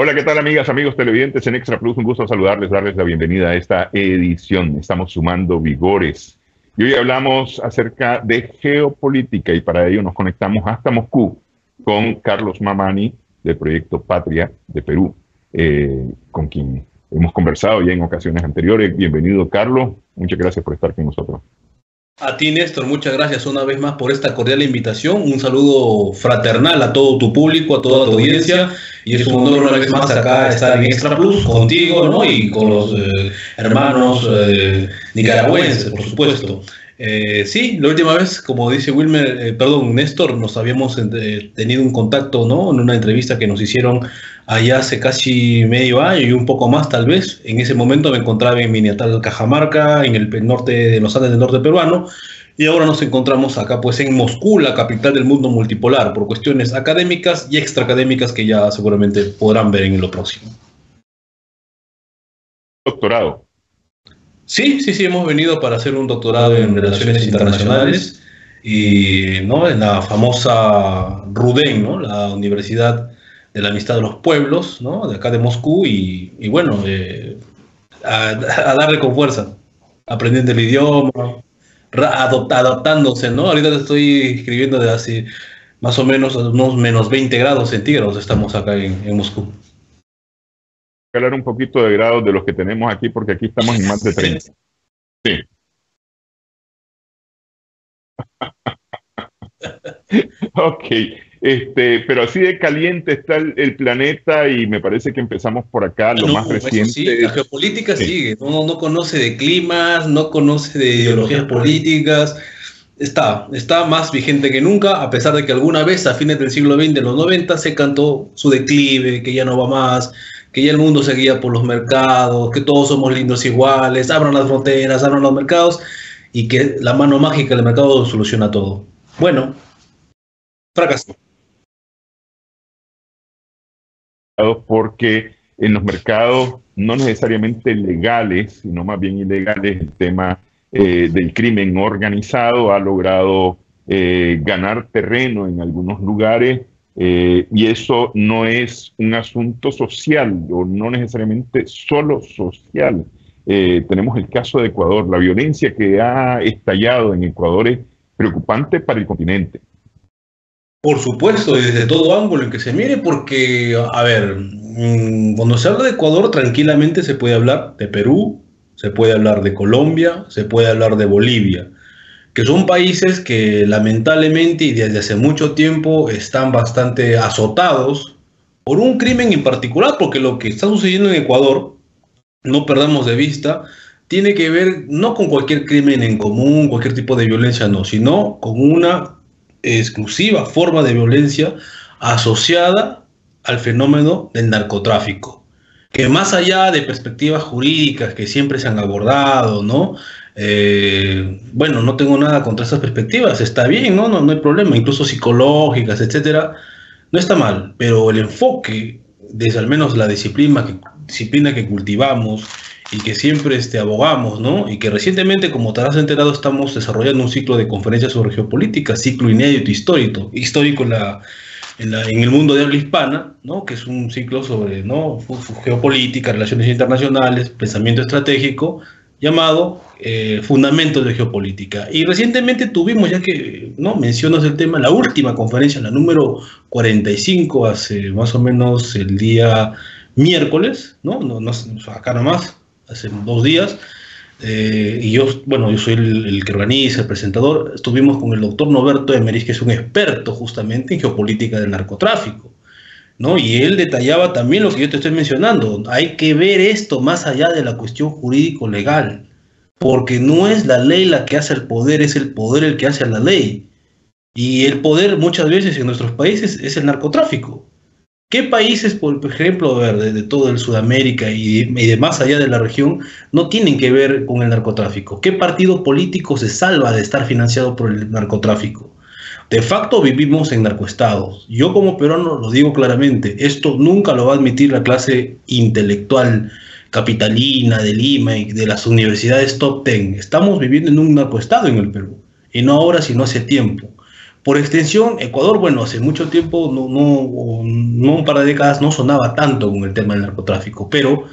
Hola, ¿qué tal amigas, amigos televidentes en Extra Plus? Un gusto saludarles, darles la bienvenida a esta edición. Estamos sumando vigores. Y hoy hablamos acerca de geopolítica y para ello nos conectamos hasta Moscú con Carlos Mamani del Proyecto Patria de Perú, con quien hemos conversado ya en ocasiones anteriores. Bienvenido, Carlos. Muchas gracias por estar con nosotros. A ti, Néstor, muchas gracias una vez más por esta cordial invitación. Un saludo fraternal a todo tu público, a toda tu audiencia. Y es un honor una vez más acá estar en Extra Plus contigo, ¿no? Y con los hermanos nicaragüenses, por supuesto. Sí, la última vez, como dice Wilmer, perdón, Néstor, nos habíamos tenido un contacto, ¿no? En una entrevista que nos hicieron allá hace casi medio año y un poco más tal vez. En ese momento me encontraba en mi natal Cajamarca, en el norte de los Andes del norte peruano, y ahora nos encontramos acá pues en Moscú, la capital del mundo multipolar, por cuestiones académicas y extraacadémicas que ya seguramente podrán ver en lo próximo. Doctorado. Sí, hemos venido para hacer un doctorado en Relaciones Internacionales y, ¿no?, en la famosa RUDEN, ¿no?, la Universidad de la Amistad de los Pueblos, ¿no?, de acá de Moscú y bueno, a darle con fuerza, aprendiendo el idioma, adaptándose, ¿no? Ahorita estoy escribiendo de hace más o menos unos menos 20 grados centígrados estamos acá en Moscú. Hablar un poquito de grados de los que tenemos aquí, porque aquí estamos en más de 30. Sí. Ok, pero así de caliente está el planeta y me parece que empezamos por acá, lo más reciente. Sí, la geopolítica sigue, no conoce de climas, no conoce de ideologías políticas. Está más vigente que nunca, a pesar de que alguna vez a fines del siglo XX, de los 90, se cantó su declive, que ya no va más, que ya el mundo se guía por los mercados, que todos somos lindos iguales, abran las fronteras, abran los mercados, y que la mano mágica del mercado soluciona todo. Bueno, fracasó. Porque en los mercados, no necesariamente legales, sino más bien ilegales, el tema del crimen organizado ha logrado ganar terreno en algunos lugares, y eso no es un asunto social o no necesariamente solo social. Tenemos el caso de Ecuador. La violencia que ha estallado en Ecuador es preocupante para el continente. Por supuesto, desde todo ángulo en que se mire, porque, a ver, cuando se habla de Ecuador, tranquilamente se puede hablar de Perú, se puede hablar de Colombia, se puede hablar de Bolivia, que son países que lamentablemente y desde hace mucho tiempo están bastante azotados por un crimen en particular, porque lo que está sucediendo en Ecuador, no perdamos de vista, tiene que ver no con cualquier crimen en común, cualquier tipo de violencia, no, sino con una exclusiva forma de violencia asociada al fenómeno del narcotráfico, que más allá de perspectivas jurídicas que siempre se han abordado, ¿no? Bueno, no tengo nada contra esas perspectivas, está bien, no hay problema, incluso psicológicas, etcétera, no está mal, pero el enfoque, desde al menos la disciplina que cultivamos y que siempre abogamos, ¿no? Y que recientemente, como te has enterado, estamos desarrollando un ciclo de conferencias sobre geopolítica, ciclo inédito, histórico en el mundo de habla hispana, ¿no?, que es un ciclo sobre, ¿no?, geopolítica, relaciones internacionales, pensamiento estratégico, llamado Fundamentos de Geopolítica. Y recientemente tuvimos, ya que no mencionas el tema, la última conferencia, la número 45, hace más o menos el día miércoles, no acá nomás, hace 2 días, y yo soy el que organiza, el presentador. Estuvimos con el doctor Norberto Emerich, que es un experto justamente en geopolítica del narcotráfico, ¿no? Y él detallaba también lo que yo te estoy mencionando. Hay que ver esto más allá de la cuestión jurídico-legal, porque no es la ley la que hace el poder, es el poder el que hace la ley. Y el poder muchas veces en nuestros países es el narcotráfico. ¿Qué países, por ejemplo, de todo el Sudamérica y de más allá de la región, no tienen que ver con el narcotráfico? ¿Qué partido político se salva de estar financiado por el narcotráfico? De facto vivimos en narcoestados. Yo como peruano lo digo claramente, esto nunca lo va a admitir la clase intelectual capitalina de Lima y de las universidades top 10. Estamos viviendo en un narcoestado en el Perú, y no ahora, sino hace tiempo. Por extensión, Ecuador, bueno, hace mucho tiempo, no un par de décadas, no sonaba tanto con el tema del narcotráfico, pero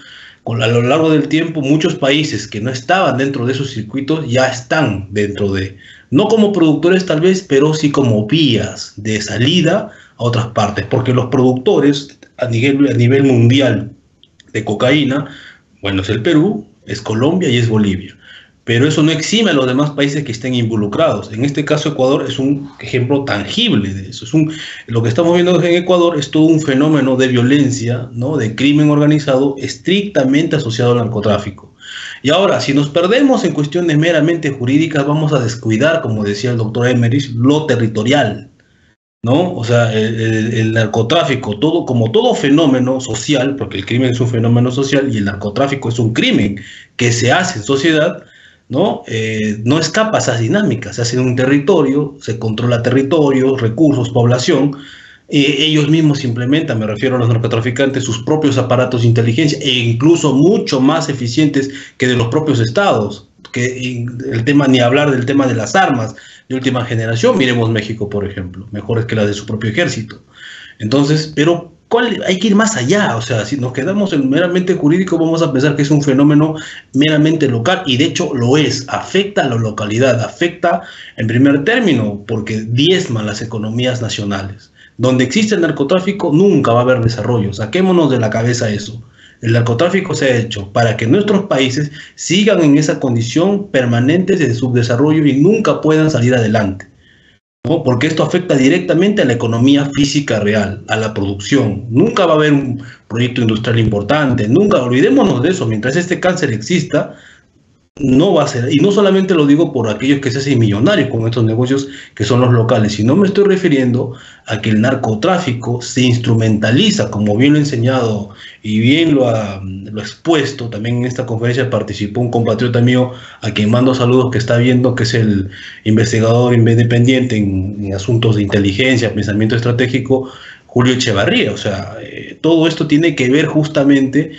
a lo largo del tiempo muchos países que no estaban dentro de esos circuitos ya están dentro de, no como productores tal vez, pero sí como vías de salida a otras partes, porque los productores a nivel mundial de cocaína, bueno, es el Perú, es Colombia y es Bolivia. Pero eso no exime a los demás países que estén involucrados. En este caso, Ecuador es un ejemplo tangible de eso. Lo que estamos viendo en Ecuador es todo un fenómeno de violencia, ¿no?, de crimen organizado estrictamente asociado al narcotráfico. Y ahora, si nos perdemos en cuestiones meramente jurídicas, vamos a descuidar, como decía el doctor Emerich, lo territorial, ¿no? O sea, el narcotráfico, como todo fenómeno social, porque el crimen es un fenómeno social y el narcotráfico es un crimen que se hace en sociedad, ¿no? No escapa a esas dinámicas. Se hace en un territorio, se controla territorios, recursos, población. Ellos mismos implementan, me refiero a los narcotraficantes, sus propios aparatos de inteligencia, e incluso mucho más eficientes que de los propios estados. Que el tema, ni hablar del tema de las armas de última generación, miremos México, por ejemplo, mejores que las de su propio ejército. Entonces, pero hay que ir más allá. O sea, si nos quedamos en meramente jurídico, vamos a pensar que es un fenómeno meramente local, y de hecho lo es. Afecta a la localidad, afecta en primer término porque diezma las economías nacionales. Donde existe el narcotráfico nunca va a haber desarrollo, saquémonos de la cabeza eso. El narcotráfico se ha hecho para que nuestros países sigan en esa condición permanente de subdesarrollo y nunca puedan salir adelante, ¿no? Porque esto afecta directamente a la economía física real, a la producción. Nunca va a haber un proyecto industrial importante, nunca, olvidémonos de eso. Mientras este cáncer exista, no va a ser, y no solamente lo digo por aquellos que se hacen millonarios con estos negocios que son los locales, sino me estoy refiriendo a que el narcotráfico se instrumentaliza, como bien lo he enseñado y bien lo ha expuesto. También en esta conferencia participó un compatriota mío a quien mando saludos, que está viendo, que es el investigador independiente en asuntos de inteligencia, pensamiento estratégico, Julio Echevarría. O sea, todo esto tiene que ver justamente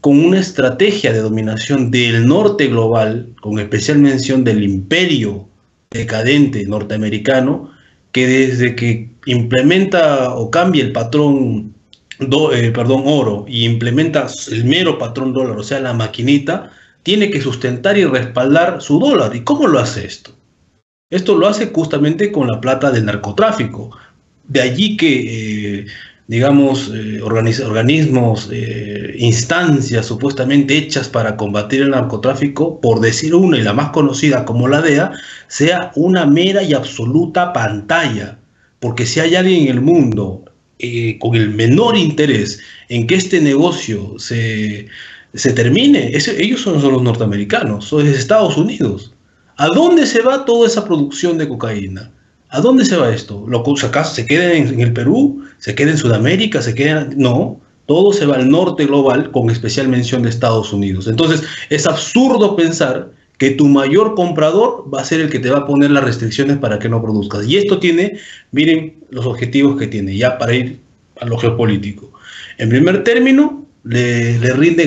con una estrategia de dominación del norte global, con especial mención del imperio decadente norteamericano, que desde que implementa o cambia el patrón oro y implementa el mero patrón dólar, o sea, la maquinita, tiene que sustentar y respaldar su dólar. ¿Y cómo lo hace esto? Esto lo hace justamente con la plata del narcotráfico. De allí que organismos, instancias supuestamente hechas para combatir el narcotráfico, por decir una y la más conocida como la DEA, sea una mera y absoluta pantalla. Porque si hay alguien en el mundo con el menor interés en que este negocio se termine, ellos son los norteamericanos, son los Estados Unidos. ¿A dónde se va toda esa producción de cocaína? ¿A dónde se va esto? ¿Acaso se queda en el Perú? ¿Se queda en Sudamérica? ¿Se queda? No, todo se va al norte global, con especial mención de Estados Unidos. Entonces, es absurdo pensar que tu mayor comprador va a ser el que te va a poner las restricciones para que no produzcas. Y esto tiene, miren los objetivos que tiene, ya para ir a lo geopolítico. En primer término, le rinde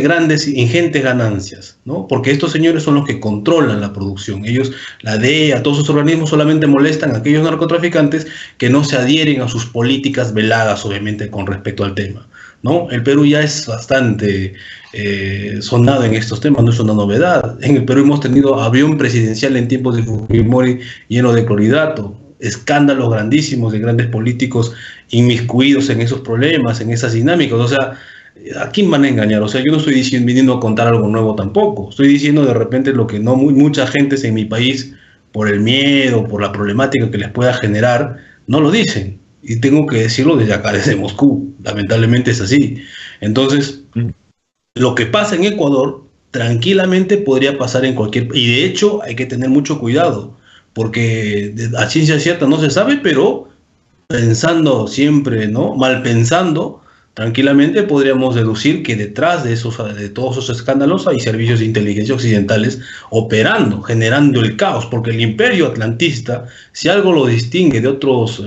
ingentes ganancias, ¿no? Porque estos señores son los que controlan la producción. Ellos, la DEA, todos sus organismos, solamente molestan a aquellos narcotraficantes que no se adhieren a sus políticas veladas, obviamente, con respecto al tema, ¿no? El Perú ya es bastante sonado en estos temas, no es una novedad. En el Perú hemos tenido avión presidencial en tiempos de Fujimori lleno de clorhidrato, escándalos grandísimos de grandes políticos inmiscuidos en esos problemas, en esas dinámicas. O sea, ¿a quién van a engañar? O sea, yo no estoy viniendo a contar algo nuevo tampoco. Estoy diciendo de repente lo que no mucha gente en mi país, por el miedo, por la problemática que les pueda generar, no lo dicen. Y tengo que decirlo desde acá, desde Moscú. Lamentablemente es así. Entonces, lo que pasa en Ecuador tranquilamente podría pasar en cualquier... Y de hecho hay que tener mucho cuidado, porque a ciencia cierta no se sabe, pero pensando siempre, ¿no?, mal pensando, tranquilamente podríamos deducir que detrás de todos esos escándalos hay servicios de inteligencia occidentales operando, generando el caos, porque el imperio atlantista, si algo lo distingue de otras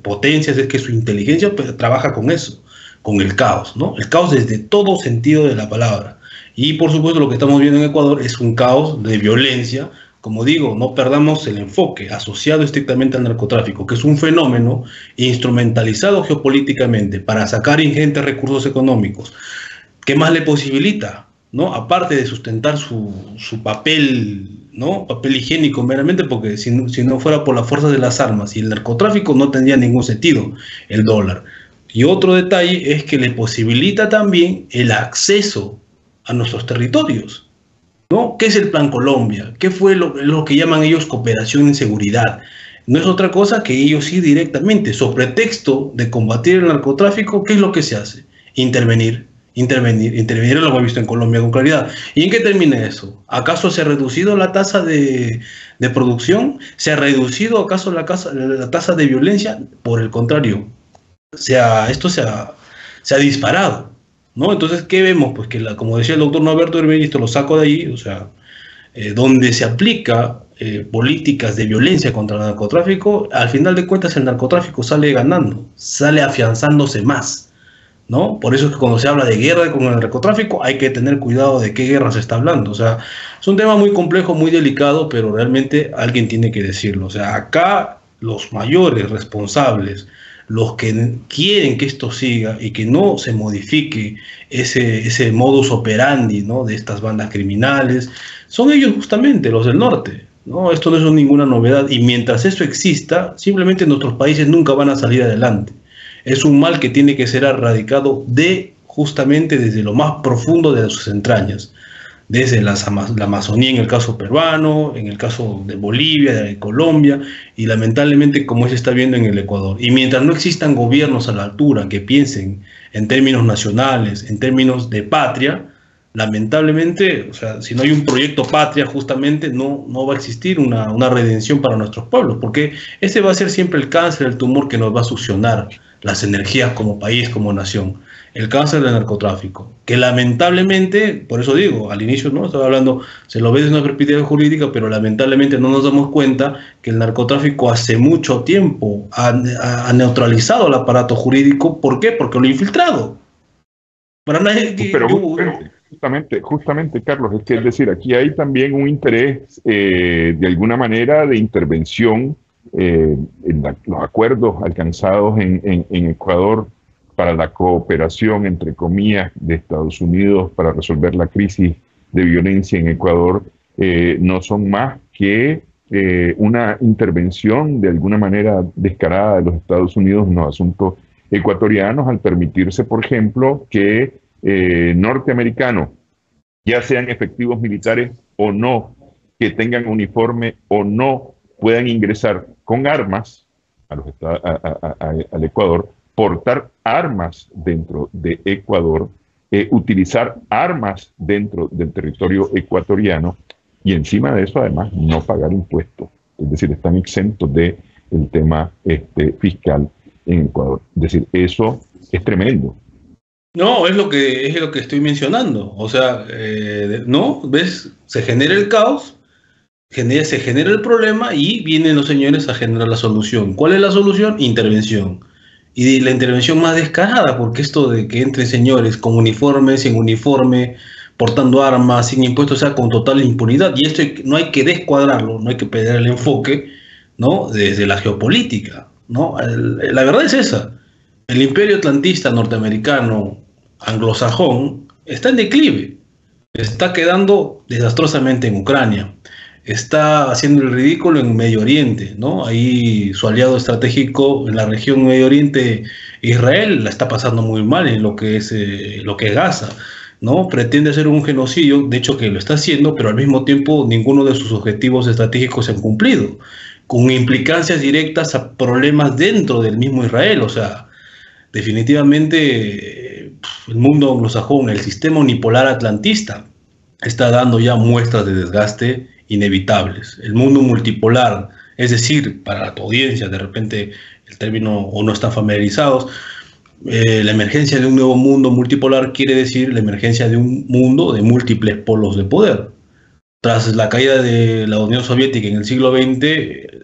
potencias, es que su inteligencia, pues, trabaja con eso, con el caos, ¿no? El caos desde todo sentido de la palabra. Y por supuesto lo que estamos viendo en Ecuador es un caos de violencia, como digo, no perdamos el enfoque asociado estrictamente al narcotráfico, que es un fenómeno instrumentalizado geopolíticamente para sacar ingentes recursos económicos. ¿Qué más le posibilita, ¿no? Aparte de sustentar su papel, ¿no? Papel higiénico meramente, porque si no fuera por las fuerzas de las armas y el narcotráfico no tendría ningún sentido el dólar. Y otro detalle es que le posibilita también el acceso a nuestros territorios, ¿no? ¿Qué es el Plan Colombia? ¿Qué fue lo que llaman ellos cooperación en seguridad? No es otra cosa que ellos sí directamente, sobre pretexto de combatir el narcotráfico, ¿qué es lo que se hace? Intervenir, lo hemos visto en Colombia con claridad. ¿Y en qué termina eso? ¿Acaso se ha reducido la tasa de producción? ¿Se ha reducido acaso la tasa de violencia? Por el contrario, esto se ha disparado, ¿no? Entonces, ¿qué vemos? Pues que, como decía el doctor Norberto Emerich, lo saco de ahí, o sea, donde se aplica políticas de violencia contra el narcotráfico, al final de cuentas el narcotráfico sale ganando, sale afianzándose más, ¿no? Por eso es que cuando se habla de guerra con el narcotráfico hay que tener cuidado de qué guerra se está hablando. O sea, es un tema muy complejo, muy delicado, pero realmente alguien tiene que decirlo. O sea, acá los mayores responsables, los que quieren que esto siga y que no se modifique ese modus operandi, ¿no? De estas bandas criminales, son ellos justamente, los del norte, ¿no? Esto no es ninguna novedad y mientras eso exista, simplemente nuestros países nunca van a salir adelante. Es un mal que tiene que ser erradicado justamente desde lo más profundo de sus entrañas. Desde la Amazonía en el caso peruano, en el caso de Bolivia, de Colombia y lamentablemente como se está viendo en el Ecuador. Y mientras no existan gobiernos a la altura que piensen en términos nacionales, en términos de patria, lamentablemente, o sea, si no hay un proyecto patria justamente no va a existir una redención para nuestros pueblos. Porque ese va a ser siempre el cáncer, el tumor que nos va a succionar las energías como país, como nación, el cáncer del narcotráfico, que lamentablemente, por eso digo, al inicio no estaba hablando, se lo ve desde una perspectiva jurídica, pero lamentablemente no nos damos cuenta que el narcotráfico hace mucho tiempo ha neutralizado el aparato jurídico. ¿Por qué? Porque lo ha infiltrado. Para nadie que, pero justamente, Carlos, es decir, aquí hay también un interés de alguna manera de intervención. Los acuerdos alcanzados en Ecuador para la cooperación, entre comillas, de Estados Unidos para resolver la crisis de violencia en Ecuador no son más que una intervención de alguna manera descarada de los Estados Unidos en los asuntos ecuatorianos al permitirse, por ejemplo, que norteamericanos, ya sean efectivos militares o no, que tengan uniforme o no, puedan ingresar con armas al Ecuador, portar armas dentro de Ecuador, utilizar armas dentro del territorio ecuatoriano y encima de eso además no pagar impuestos. Es decir, están exentos del tema fiscal en Ecuador. Es decir, eso es tremendo. No, es lo que estoy mencionando. O sea, ¿no? ¿Ves? Se genera el caos. Se genera el problema y vienen los señores a generar la solución. ¿Cuál es la solución? Intervención. Y la intervención más descarada, porque esto de que entren señores con uniforme, sin uniforme, portando armas, sin impuestos, o sea, con total impunidad. Y esto no hay que descuadrarlo, no hay que perder el enfoque, ¿no? Desde la geopolítica, ¿no? La verdad es esa. El imperio atlantista norteamericano anglosajón está en declive. Está quedando desastrosamente en Ucrania. Está haciendo el ridículo en Medio Oriente, ¿no? Ahí su aliado estratégico en la región Medio Oriente, Israel, la está pasando muy mal en lo que es Gaza, ¿no? Pretende hacer un genocidio, de hecho que lo está haciendo, pero al mismo tiempo ninguno de sus objetivos estratégicos se han cumplido, con implicancias directas a problemas dentro del mismo Israel. O sea, definitivamente el mundo anglosajón, el sistema unipolar atlantista, está dando ya muestras de desgaste inevitables. El mundo multipolar, es decir, para tu audiencia, de repente el término o no están familiarizados, la emergencia de un nuevo mundo multipolar quiere decir la emergencia de un mundo de múltiples polos de poder. Tras la caída de la Unión Soviética en el siglo XX,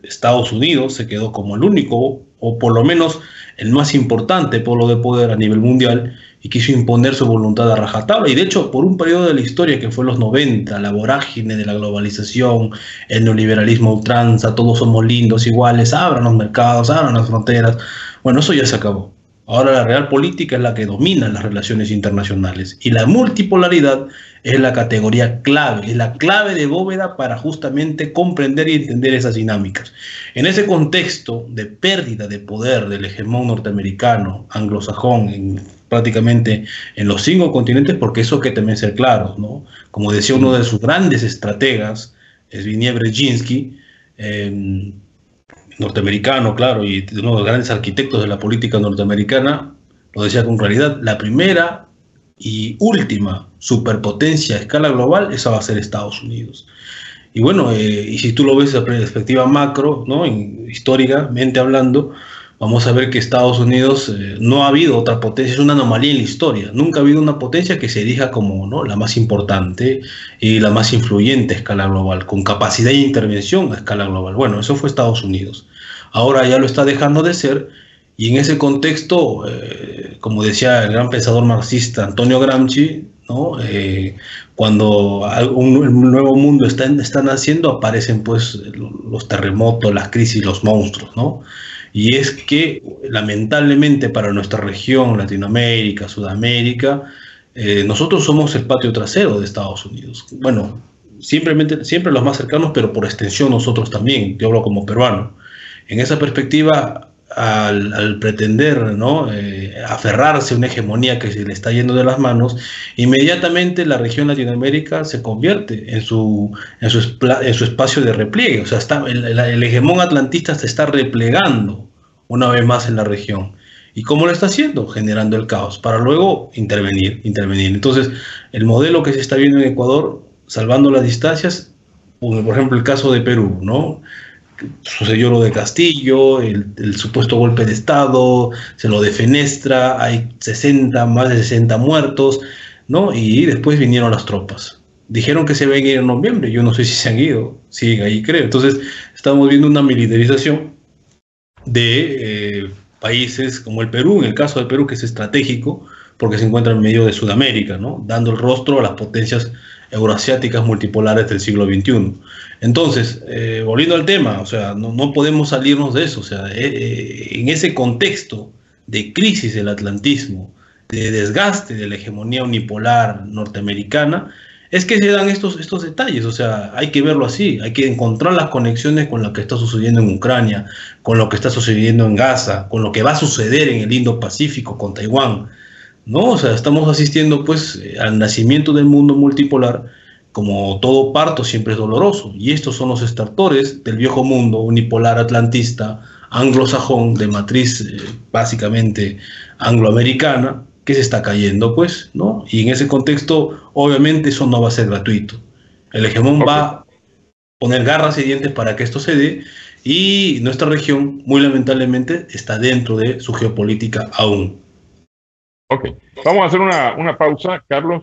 Estados Unidos se quedó como el único, o por lo menos el más importante polo de poder a nivel mundial, y quiso imponer su voluntad a rajatabla. Y de hecho, por un periodo de la historia que fue los 90, la vorágine de la globalización, el neoliberalismo ultranza, todos somos lindos, iguales, abran los mercados, abran las fronteras. Bueno, eso ya se acabó. Ahora la real política es la que domina las relaciones internacionales, y la multipolaridad es la categoría clave, es la clave de bóveda para justamente comprender y entender esas dinámicas. En ese contexto de pérdida de poder del hegemón norteamericano, anglosajón, prácticamente en los 5 continentes, porque eso hay que también ser claros, ¿no? Como decía uno de sus grandes estrategas, Zbigniew Brzezinski, norteamericano, claro, y uno de los grandes arquitectos de la política norteamericana, lo decía con claridad: la primera y última superpotencia a escala global, esa va a ser Estados Unidos. Y bueno, y si tú lo ves desde perspectiva macro, ¿no?, históricamente hablando, vamos a ver que Estados Unidos, no ha habido otra potencia, es una anomalía en la historia. Nunca ha habido una potencia que se erija como, ¿no?, la más importante y la más influyente a escala global, con capacidad de intervención a escala global. Bueno, eso fue Estados Unidos. Ahora ya lo está dejando de ser, y en ese contexto, como decía el gran pensador marxista Antonio Gramsci, ¿no?, cuando un nuevo mundo está naciendo, aparecen pues los terremotos, las crisis, los monstruos, ¿no? Y es que, lamentablemente, para nuestra región, Latinoamérica, Sudamérica, nosotros somos el patio trasero de Estados Unidos. Bueno, siempre los más cercanos, pero por extensión nosotros también. Yo hablo como peruano. En esa perspectiva, al pretender, ¿no?, aferrarse a una hegemonía que se le está yendo de las manos, inmediatamente la región Latinoamérica se convierte en su espacio de repliegue. O sea, el hegemón atlantista se está replegando una vez más en la región. ¿Y cómo lo está haciendo? Generando el caos para luego intervenir. Entonces, el modelo que se está viendo en Ecuador, salvando las distancias, por ejemplo, el caso de Perú, ¿no? Sucedió lo de Castillo, el supuesto golpe de Estado, se lo defenestra, hay más de 60 muertos, ¿no? Y después vinieron las tropas. Dijeron que se iban a ir en noviembre, yo no sé si se han ido, siguen ahí, creo. Entonces, estamos viendo una militarización de países como el Perú, en el caso del Perú, que es estratégico, porque se encuentra en medio de Sudamérica, ¿no?, dando el rostro a las potencias euroasiáticas multipolares del siglo XXI. Entonces, volviendo al tema, o sea, no podemos salirnos de eso. O sea, en ese contexto de crisis del atlantismo, de desgaste de la hegemonía unipolar norteamericana, es que se dan estos detalles. O sea, hay que verlo así, hay que encontrar las conexiones con lo que está sucediendo en Ucrania, con lo que está sucediendo en Gaza, con lo que va a suceder en el Indo-Pacífico, con Taiwán, ¿no? O sea, estamos asistiendo pues al nacimiento del mundo multipolar. Como todo parto siempre es doloroso, y estos son los estertores del viejo mundo unipolar atlantista, anglosajón, de matriz básicamente angloamericana, que se está cayendo pues, ¿no? Y en ese contexto, obviamente, eso no va a ser gratuito. El hegemón va a poner garras y dientes para que esto se dé, y nuestra región, muy lamentablemente, está dentro de su geopolítica aún. Ok, vamos a hacer una pausa, Carlos.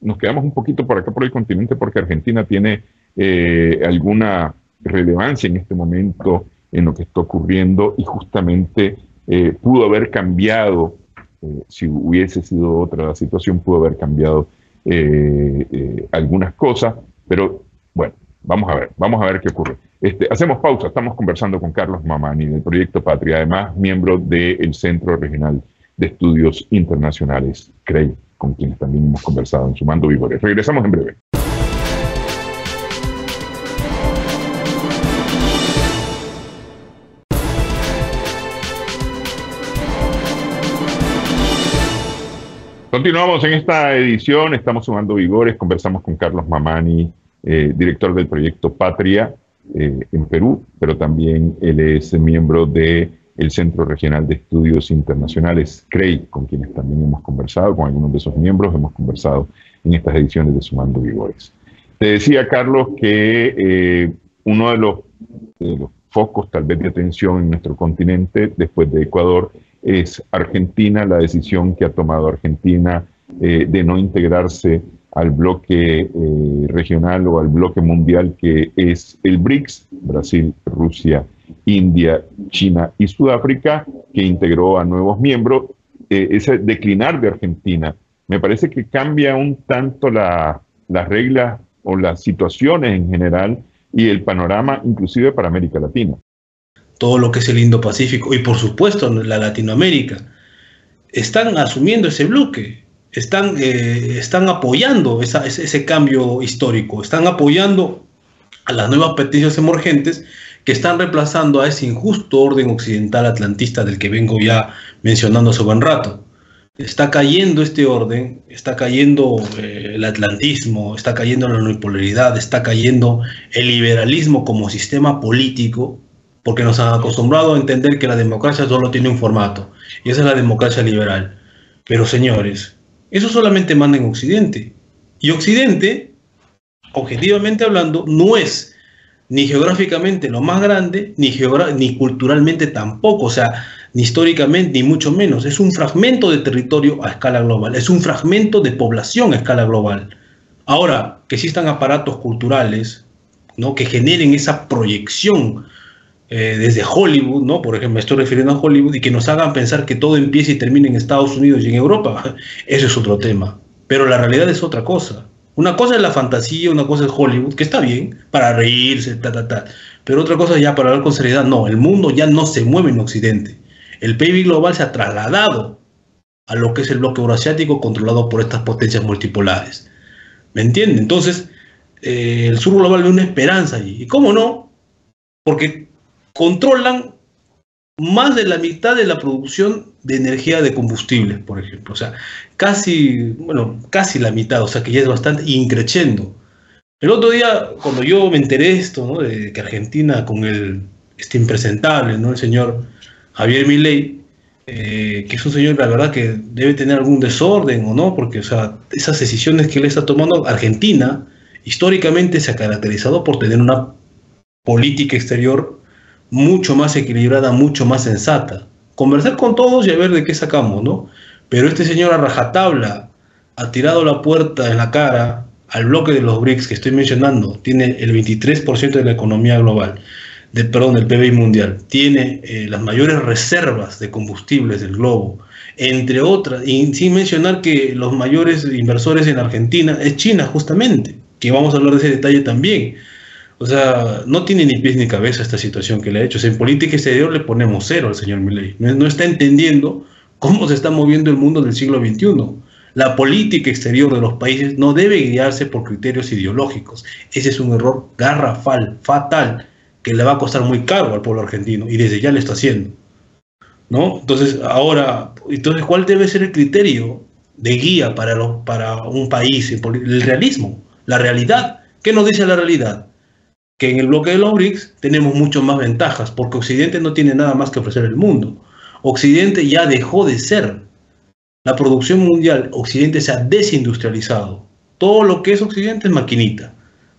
Nos quedamos un poquito por acá por el continente, porque Argentina tiene alguna relevancia en este momento en lo que está ocurriendo, y justamente pudo haber cambiado, si hubiese sido otra la situación, pudo haber cambiado algunas cosas, pero bueno, vamos a ver qué ocurre. Hacemos pausa, estamos conversando con Carlos Mamani del Proyecto Patria, además miembro del Centro Regional de Estudios Internacionales, CREI, con quienes también hemos conversado en Sumando Víboras. Regresamos en breve. Continuamos en esta edición, estamos Sumando Víboras, conversamos con Carlos Mamani, director del Proyecto Patria, en Perú, pero también él es miembro del Centro Regional de Estudios Internacionales, CREI, con quienes también hemos conversado, con algunos de sus miembros, hemos conversado en estas ediciones de Sumando Víboras. Te decía, Carlos, que uno de los focos tal vez de atención en nuestro continente, después de Ecuador, es Argentina, la decisión que ha tomado Argentina de no integrarse al bloque regional o al bloque mundial que es el BRICS, Brasil, Rusia India, China y Sudáfrica, que integró a nuevos miembros, ese declinar de Argentina. Me parece que cambia un tanto las reglas o las situaciones en general y el panorama inclusive para América Latina. Todo lo que es el Indo-Pacífico y por supuesto la Latinoamérica, están asumiendo ese bloque, están apoyando ese cambio histórico, están apoyando a las nuevas peticiones emergentes que están reemplazando a ese injusto orden occidental atlantista del que vengo ya mencionando hace buen rato. Está cayendo este orden, está cayendo el atlantismo, está cayendo la unipolaridad, está cayendo el liberalismo como sistema político, porque nos han acostumbrado a entender que la democracia solo tiene un formato, y esa es la democracia liberal. Pero señores, eso solamente manda en Occidente. Y Occidente, objetivamente hablando, no es ni geográficamente lo más grande, ni culturalmente tampoco, o sea, ni históricamente, ni mucho menos. Es un fragmento de territorio a escala global, es un fragmento de población a escala global. Ahora, que existan aparatos culturales, ¿no?, que generen esa proyección desde Hollywood, ¿no? Por ejemplo, me estoy refiriendo a Hollywood, y que nos hagan pensar que todo empieza y termina en Estados Unidos y en Europa, eso es otro tema. Pero la realidad es otra cosa. Una cosa es la fantasía, una cosa es Hollywood, que está bien, para reírse, Pero otra cosa ya, para hablar con seriedad, no, el mundo ya no se mueve en Occidente. El PIB global se ha trasladado a lo que es el bloque euroasiático controlado por estas potencias multipolares. ¿Me entienden? Entonces, el sur global ve una esperanza allí. ¿Y cómo no? Porque controlan más de la mitad de la producción de energía de combustibles, por ejemplo. O sea, casi la mitad, o sea que ya es bastante increciendo. El otro día, cuando yo me enteré de esto, ¿no?, de que Argentina con este impresentable, ¿no?, el señor Javier Milei, que es un señor, la verdad, que debe tener algún desorden o no, porque, o sea, esas decisiones que él está tomando, Argentina históricamente se ha caracterizado por tener una política exterior mucho más equilibrada, mucho más sensata. Conversar con todos y a ver de qué sacamos, ¿no? Pero este señor a rajatabla ha tirado la puerta en la cara al bloque de los BRICS que estoy mencionando. Tiene el 23% de la economía global, del PBI mundial. Tiene las mayores reservas de combustibles del globo, entre otras, y sin mencionar que los mayores inversores en Argentina es China, justamente, que vamos a hablar de ese detalle también. O sea, no tiene ni pies ni cabeza esta situación que le ha hecho. O sea, en política exterior le ponemos cero al señor Milei. No está entendiendo cómo se está moviendo el mundo del siglo XXI. La política exterior de los países no debe guiarse por criterios ideológicos. Ese es un error garrafal, fatal, que le va a costar muy caro al pueblo argentino. Y desde ya lo está haciendo, ¿no? Entonces, ¿cuál debe ser el criterio de guía para un país? El realismo, la realidad. ¿Qué nos dice la realidad? Que en el bloque de los BRICS tenemos mucho más ventajas, porque Occidente no tiene nada más que ofrecer al mundo. Occidente ya dejó de ser la producción mundial. Occidente se ha desindustrializado. Todo lo que es Occidente es maquinita,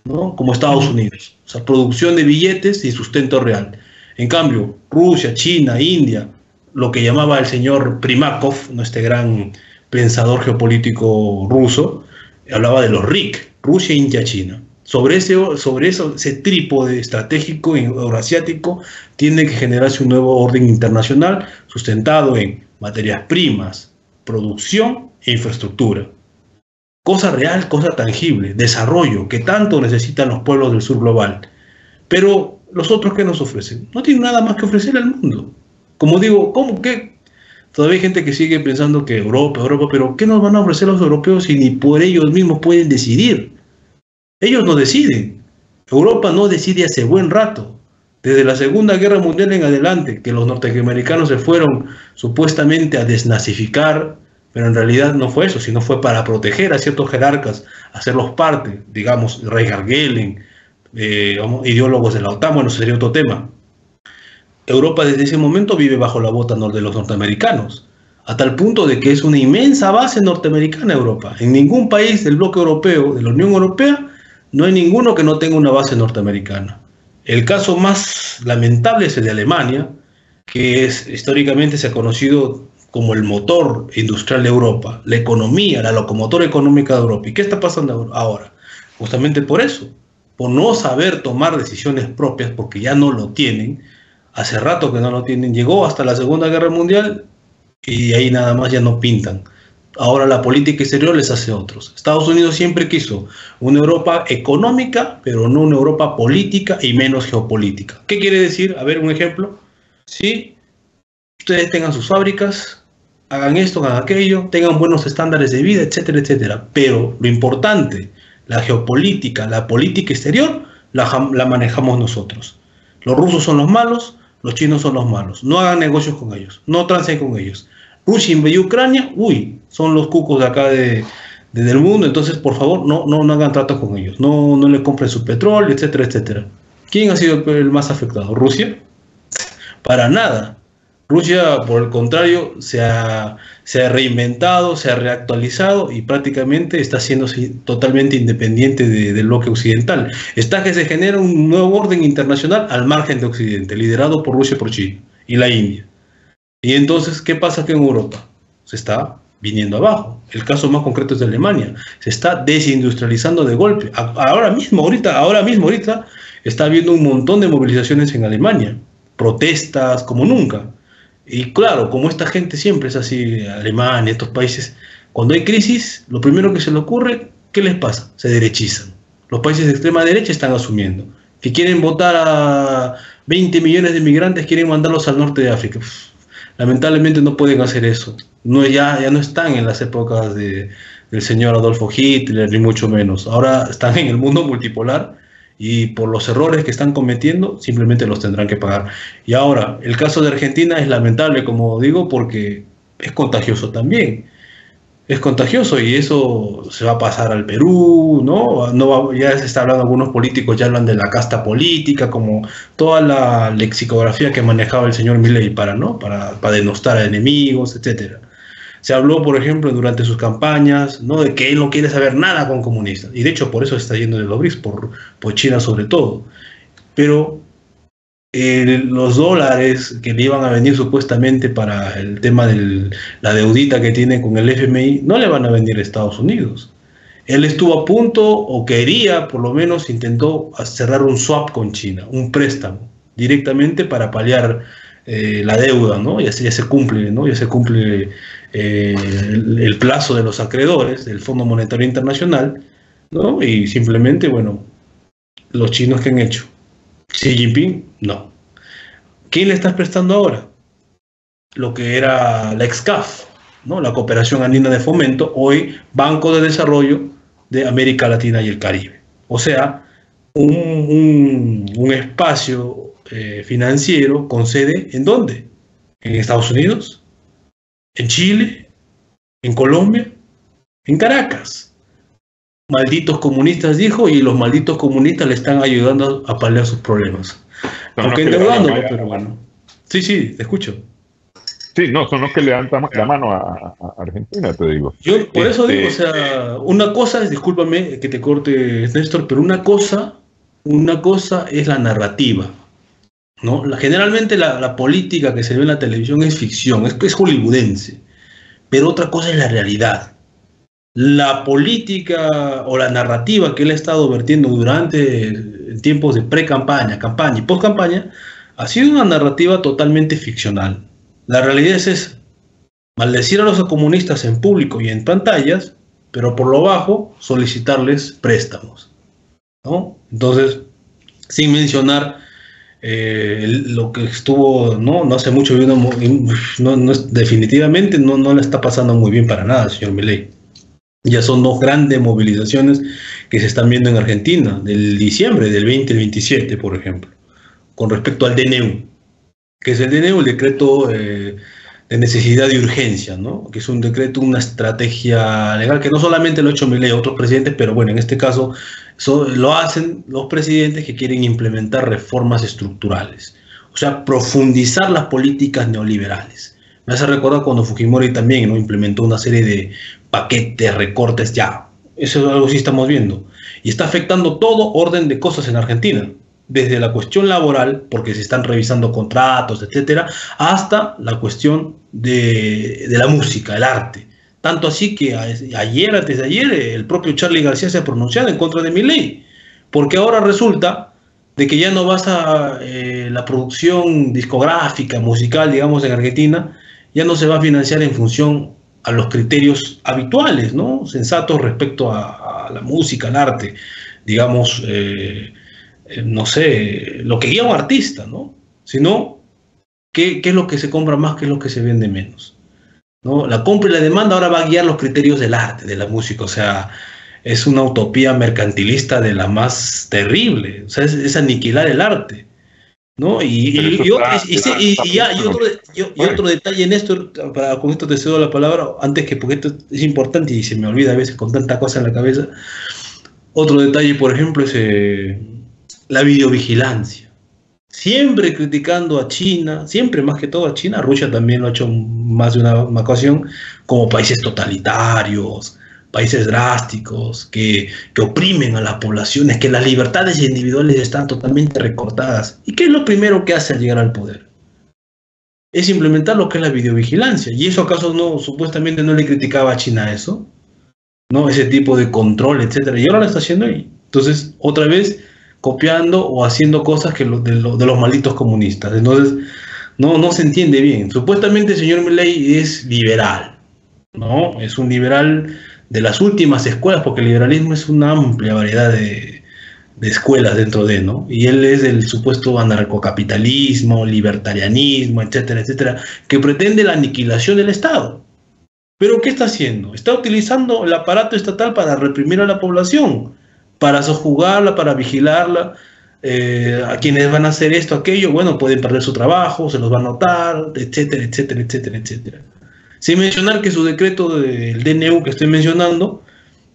¿no?, como Estados Unidos. O sea, producción de billetes y sustento real. En cambio, Rusia, China, India, lo que llamaba el señor Primakov, este gran pensador geopolítico ruso, hablaba de los RIC, Rusia, India, China. Sobre ese trípode estratégico euroasiático tiene que generarse un nuevo orden internacional sustentado en materias primas, producción e infraestructura. Cosa real, cosa tangible, desarrollo que tanto necesitan los pueblos del sur global. Pero los otros, ¿qué nos ofrecen? No tienen nada más que ofrecer al mundo. Como digo, ¿cómo qué? Todavía hay gente que sigue pensando que Europa, pero ¿qué nos van a ofrecer los europeos si ni por ellos mismos pueden decidir? Ellos no deciden. Europa no decide hace buen rato. Desde la Segunda Guerra Mundial en adelante, que los norteamericanos se fueron supuestamente a desnazificar, pero en realidad no fue eso, sino fue para proteger a ciertos jerarcas, hacerlos parte, digamos, Reiner Gehlen, ideólogos de la OTAN, bueno, eso sería otro tema. Europa desde ese momento vive bajo la bota de los norteamericanos, a tal punto de que es una inmensa base norteamericana Europa. En ningún país del bloque europeo, de la Unión Europea, no hay ninguno que no tenga una base norteamericana. El caso más lamentable es el de Alemania, que históricamente se ha conocido como el motor industrial de Europa, la economía, la locomotora económica de Europa. ¿Y qué está pasando ahora? Justamente por eso, por no saber tomar decisiones propias, porque ya no lo tienen, hace rato que no lo tienen, llegó hasta la Segunda Guerra Mundial y ahí nada más ya no pintan. Ahora la política exterior les hace otros. Estados Unidos siempre quiso una Europa económica, pero no una Europa política y menos geopolítica. ¿Qué quiere decir? A ver, un ejemplo. Si ustedes tengan sus fábricas, hagan esto, hagan aquello, tengan buenos estándares de vida, etcétera, etcétera. Pero lo importante, la geopolítica, la política exterior, la manejamos nosotros. Los rusos son los malos, los chinos son los malos. No hagan negocios con ellos, no transen con ellos. Rusia invadió Ucrania, uy, son los cucos de acá del mundo, entonces por favor no hagan tratos con ellos, no le compren su petróleo, etcétera, etcétera. ¿Quién ha sido el más afectado? ¿Rusia? Para nada. Rusia, por el contrario, se ha reinventado, se ha reactualizado y prácticamente está siendo totalmente independiente del bloque occidental. Está que se genera un nuevo orden internacional al margen de Occidente, liderado por Rusia, por China y la India. Y entonces, ¿qué pasa que en Europa? Se está viniendo abajo. El caso más concreto es de Alemania. Se está desindustrializando de golpe. Ahora mismo, está habiendo un montón de movilizaciones en Alemania. Protestas como nunca. Y claro, como esta gente siempre es así, Alemania, estos países, cuando hay crisis, lo primero que se les ocurre, ¿qué les pasa? Se derechizan. Los países de extrema derecha están asumiendo que quieren votar a 20 millones de migrantes, quieren mandarlos al norte de África. Lamentablemente no pueden hacer eso. No, ya no están en las épocas del señor Adolfo Hitler, ni mucho menos. Ahora están en el mundo multipolar. Y por los errores que están cometiendo, simplemente los tendrán que pagar. Y ahora, el caso de Argentina es lamentable, como digo, porque es contagioso también. Es contagioso y eso se va a pasar al Perú, ¿no? Ya se está hablando, algunos políticos ya hablan de la casta política, como toda la lexicografía que manejaba el señor Milei para denostar a enemigos, etcétera. Se habló, por ejemplo, durante sus campañas, ¿no?, de que él no quiere saber nada con comunistas. Y de hecho, por eso está yendo de los BRICS, por China sobre todo. Pero los dólares que le iban a venir supuestamente para el tema de la deudita que tiene con el FMI, no le van a venir a Estados Unidos. Él estuvo a punto, o quería, por lo menos intentó cerrar un swap con China, un préstamo, directamente para paliar la deuda, ¿no? Ya se cumple el plazo de los acreedores del Fondo Monetario Internacional, ¿no? Y simplemente, bueno, los chinos, ¿qué han hecho? Xi Jinping, no. ¿Quién le está prestando ahora? Lo que era la XCAF, ¿no?, la Cooperación Andina de Fomento, hoy Banco de Desarrollo de América Latina y el Caribe. O sea, un espacio financiero con sede ¿en dónde? ¿En Estados Unidos? ¿En Chile? ¿En Colombia? ¿En Caracas? Malditos comunistas, dijo, y los malditos comunistas le están ayudando a paliar sus problemas. Aunque endeudándolo, pero bueno. Sí, te escucho. Sí, no, son los que le dan la mano a Argentina, te digo. Yo por eso digo, o sea, una cosa es, discúlpame que te corte, Néstor, pero una cosa es la narrativa, ¿no? Generalmente la política que se ve en la televisión es ficción, es hollywoodense, pero otra cosa es la realidad. La política o la narrativa que él ha estado vertiendo durante tiempos de pre-campaña, campaña y post-campaña ha sido una narrativa totalmente ficcional. La realidad es esa. Maldecir a los comunistas en público y en pantallas, pero por lo bajo solicitarles préstamos, ¿no? Entonces, sin mencionar lo que estuvo, no hace mucho, definitivamente no le está pasando muy bien para nada, señor Milei. Ya son dos grandes movilizaciones que se están viendo en Argentina, del diciembre del 2027, por ejemplo, con respecto al DNU, que es el DNU, el decreto de necesidad y urgencia, ¿no?, que es un decreto, una estrategia legal que no solamente lo ha hecho Milei, otros presidentes, pero bueno, en este caso lo hacen los presidentes que quieren implementar reformas estructurales, o sea, profundizar las políticas neoliberales. Me hace recordar cuando Fujimori también, ¿no?, implementó una serie de paquetes, recortes, ya. Eso es algo que sí estamos viendo. Y está afectando todo orden de cosas en Argentina, desde la cuestión laboral, porque se están revisando contratos, etcétera, hasta la cuestión de la música, el arte. Tanto así que ayer, antes de ayer, el propio Charlie García se ha pronunciado en contra de Milei, porque ahora resulta de que ya no basta la producción discográfica, musical, digamos, en Argentina, ya no se va a financiar en función a los criterios habituales, ¿no?, sensatos respecto a la música, al arte, digamos, no sé, lo que guía un artista, ¿no?, sino qué es lo que se compra más, qué es lo que se vende menos, ¿no? La compra y la demanda ahora va a guiar los criterios del arte, de la música, o sea, es una utopía mercantilista de la más terrible, o sea, es aniquilar el arte, ¿no? Y otro detalle, Néstor, con esto te cedo la palabra, antes que, porque esto es importante y se me olvida a veces con tanta cosa en la cabeza, otro detalle, por ejemplo, es la videovigilancia. Siempre criticando a China, siempre más que todo a China, Rusia también lo ha hecho más de una ocasión, como países totalitarios, países drásticos, que oprimen a las poblaciones, que las libertades individuales están totalmente recortadas. ¿Y qué es lo primero que hace al llegar al poder? Es implementar lo que es la videovigilancia. ¿Y eso acaso no, supuestamente no le criticaba a China eso? ¿No? Ese tipo de control, etcétera. Y ahora lo está haciendo ahí. Entonces, otra vez, copiando o haciendo cosas que de los malditos comunistas. Entonces, no se entiende bien. Supuestamente el señor Milei es liberal, ¿no? Es un liberal de las últimas escuelas, porque el liberalismo es una amplia variedad de escuelas dentro de, ¿no? Y él es del supuesto anarcocapitalismo, libertarianismo, etcétera, etcétera, que pretende la aniquilación del Estado. ¿Pero qué está haciendo? Está utilizando el aparato estatal para reprimir a la población, para sojuzgarla, para vigilarla, a quienes van a hacer esto, aquello, bueno, pueden perder su trabajo, se los va a notar, etcétera, etcétera, etcétera, etcétera. Sin mencionar que su decreto del DNU que estoy mencionando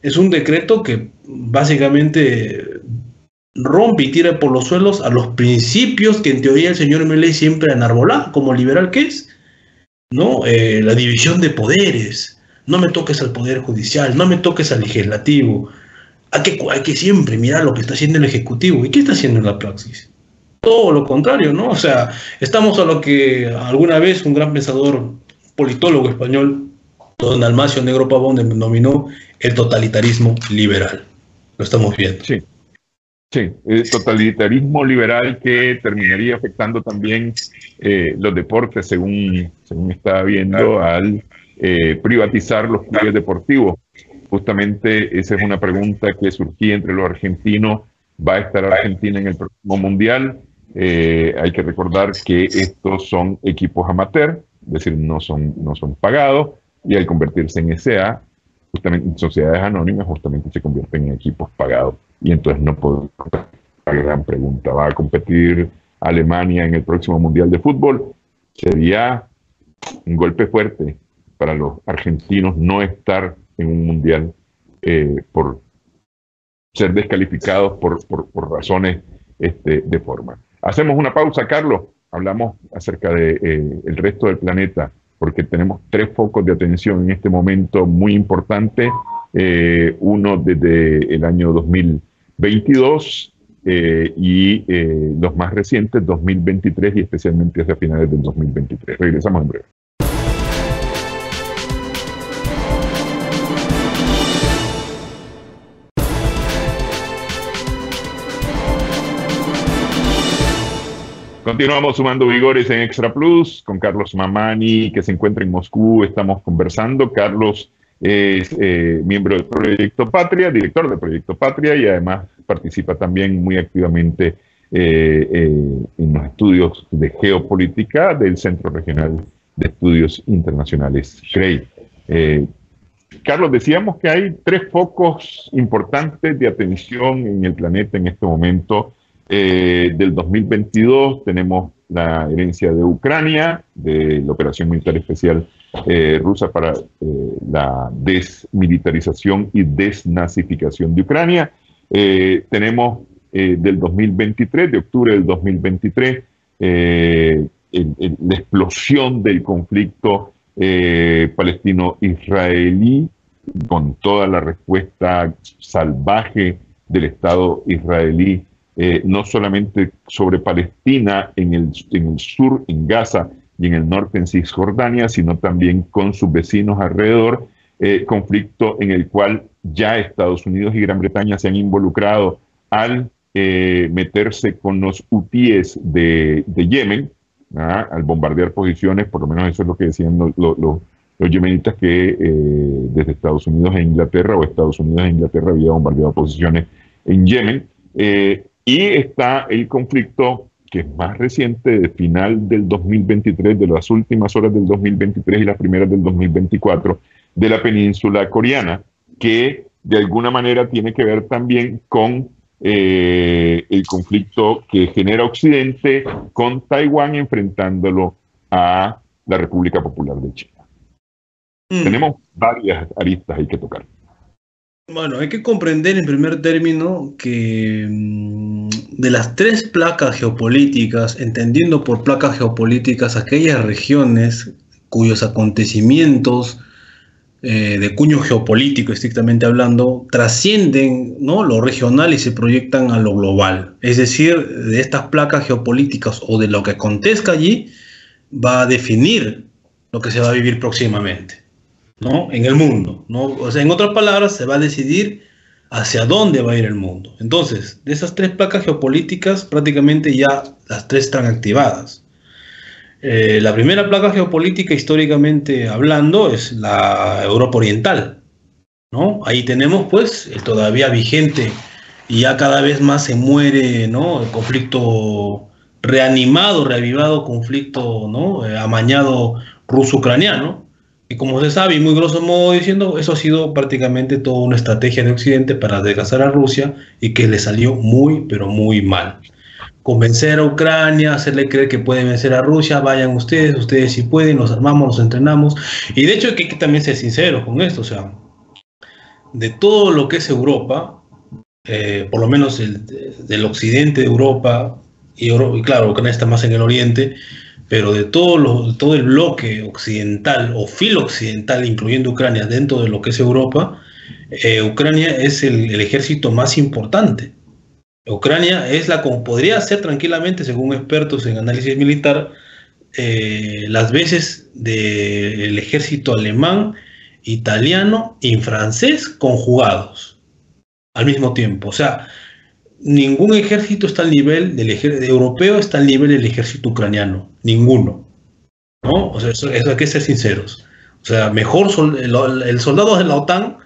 es un decreto que básicamente rompe y tira por los suelos a los principios que en teoría el señor Milei siempre enarbolaba, como liberal que es, ¿no? La división de poderes, no me toques al poder judicial, no me toques al legislativo. Hay que siempre mirar lo que está haciendo el Ejecutivo. ¿Y qué está haciendo en la praxis? Todo lo contrario, ¿no? O sea, estamos a lo que alguna vez un gran pensador politólogo español, don Almacio Negro Pavón, denominó el totalitarismo liberal. Lo estamos viendo. Sí, sí, el totalitarismo liberal que terminaría afectando también los deportes, según estaba viendo, al privatizar los clubes deportivos. Justamente esa es una pregunta que surgía entre los argentinos. ¿Va a estar Argentina en el próximo mundial? Hay que recordar que estos son equipos amateur, es decir, no son pagados, y al convertirse en SA, justamente en sociedades anónimas, justamente se convierten en equipos pagados. Y entonces no puedo. La gran pregunta, ¿va a competir Alemania en el próximo mundial de fútbol? Sería un golpe fuerte para los argentinos no estar en un mundial por ser descalificados por razones de forma. Hacemos una pausa, Carlos. Hablamos acerca del el resto del planeta, porque tenemos tres focos de atención en este momento muy importante. Uno desde el año 2022 y los más recientes, 2023 y especialmente hacia finales del 2023. Regresamos en breve. Continuamos sumando vigores en Extra Plus con Carlos Mamani, que se encuentra en Moscú. Estamos conversando. Carlos es miembro del Proyecto Patria, director del Proyecto Patria, y además participa también muy activamente en los estudios de geopolítica del Centro Regional de Estudios Internacionales, CREI. Carlos, decíamos que hay tres focos importantes de atención en el planeta en este momento. Del 2022 tenemos la herencia de Ucrania, de la operación militar especial rusa para la desmilitarización y desnazificación de Ucrania. Tenemos del 2023, de octubre del 2023, la explosión del conflicto palestino-israelí, con toda la respuesta salvaje del Estado israelí, no solamente sobre Palestina, en el sur, en Gaza, y en el norte, en Cisjordania, sino también con sus vecinos alrededor, conflicto en el cual ya Estados Unidos y Gran Bretaña se han involucrado al meterse con los hutíes de Yemen, al bombardear posiciones, por lo menos eso es lo que decían los yemenitas, que desde Estados Unidos e Inglaterra, o Estados Unidos e Inglaterra, había bombardeado posiciones en Yemen. Y está el conflicto que es más reciente, de final del 2023, de las últimas horas del 2023 y las primeras del 2024, de la península coreana, que de alguna manera tiene que ver también con el conflicto que genera Occidente con Taiwán, enfrentándolo a la República Popular de China. Tenemos varias aristas hay que tocar. Bueno, hay que comprender en primer término que de las tres placas geopolíticas, entendiendo por placas geopolíticas aquellas regiones cuyos acontecimientos de cuño geopolítico, estrictamente hablando, trascienden, ¿no?, lo regional y se proyectan a lo global. Es decir, de estas placas geopolíticas o de lo que acontezca allí va a definir lo que se va a vivir próximamente, ¿no?, en el mundo, ¿no? O sea, en otras palabras, se va a decidir hacia dónde va a ir el mundo. Entonces, de esas tres placas geopolíticas, prácticamente ya las tres están activadas. La primera placa geopolítica, históricamente hablando, es la Europa Oriental, ¿no? Ahí tenemos, pues, el todavía vigente y ya cada vez más se muere, ¿no?, el conflicto reanimado, reavivado conflicto, ¿no?, amañado ruso-ucraniano. Y como se sabe, y muy grosso modo diciendo, eso ha sido prácticamente toda una estrategia de Occidente para desgastar a Rusia y que le salió muy, pero muy mal. Convencer a Ucrania, hacerle creer que pueden vencer a Rusia, vayan ustedes, ustedes sí pueden, nos armamos, nos entrenamos. Y de hecho hay que también ser sinceros con esto, o sea, de todo lo que es Europa, por lo menos del occidente de Europa, y claro, Ucrania está más en el oriente, pero de todo el bloque occidental o filo occidental, incluyendo Ucrania, dentro de lo que es Europa, Ucrania es el ejército más importante. Ucrania es podría ser tranquilamente, según expertos en análisis militar, las veces del ejército alemán, italiano y francés conjugados al mismo tiempo. O sea, ningún ejército está al nivel del ejército europeo, está al nivel del ejército ucraniano. Ninguno, ¿no? O sea, eso hay que ser sinceros. O sea, el soldado de la OTAN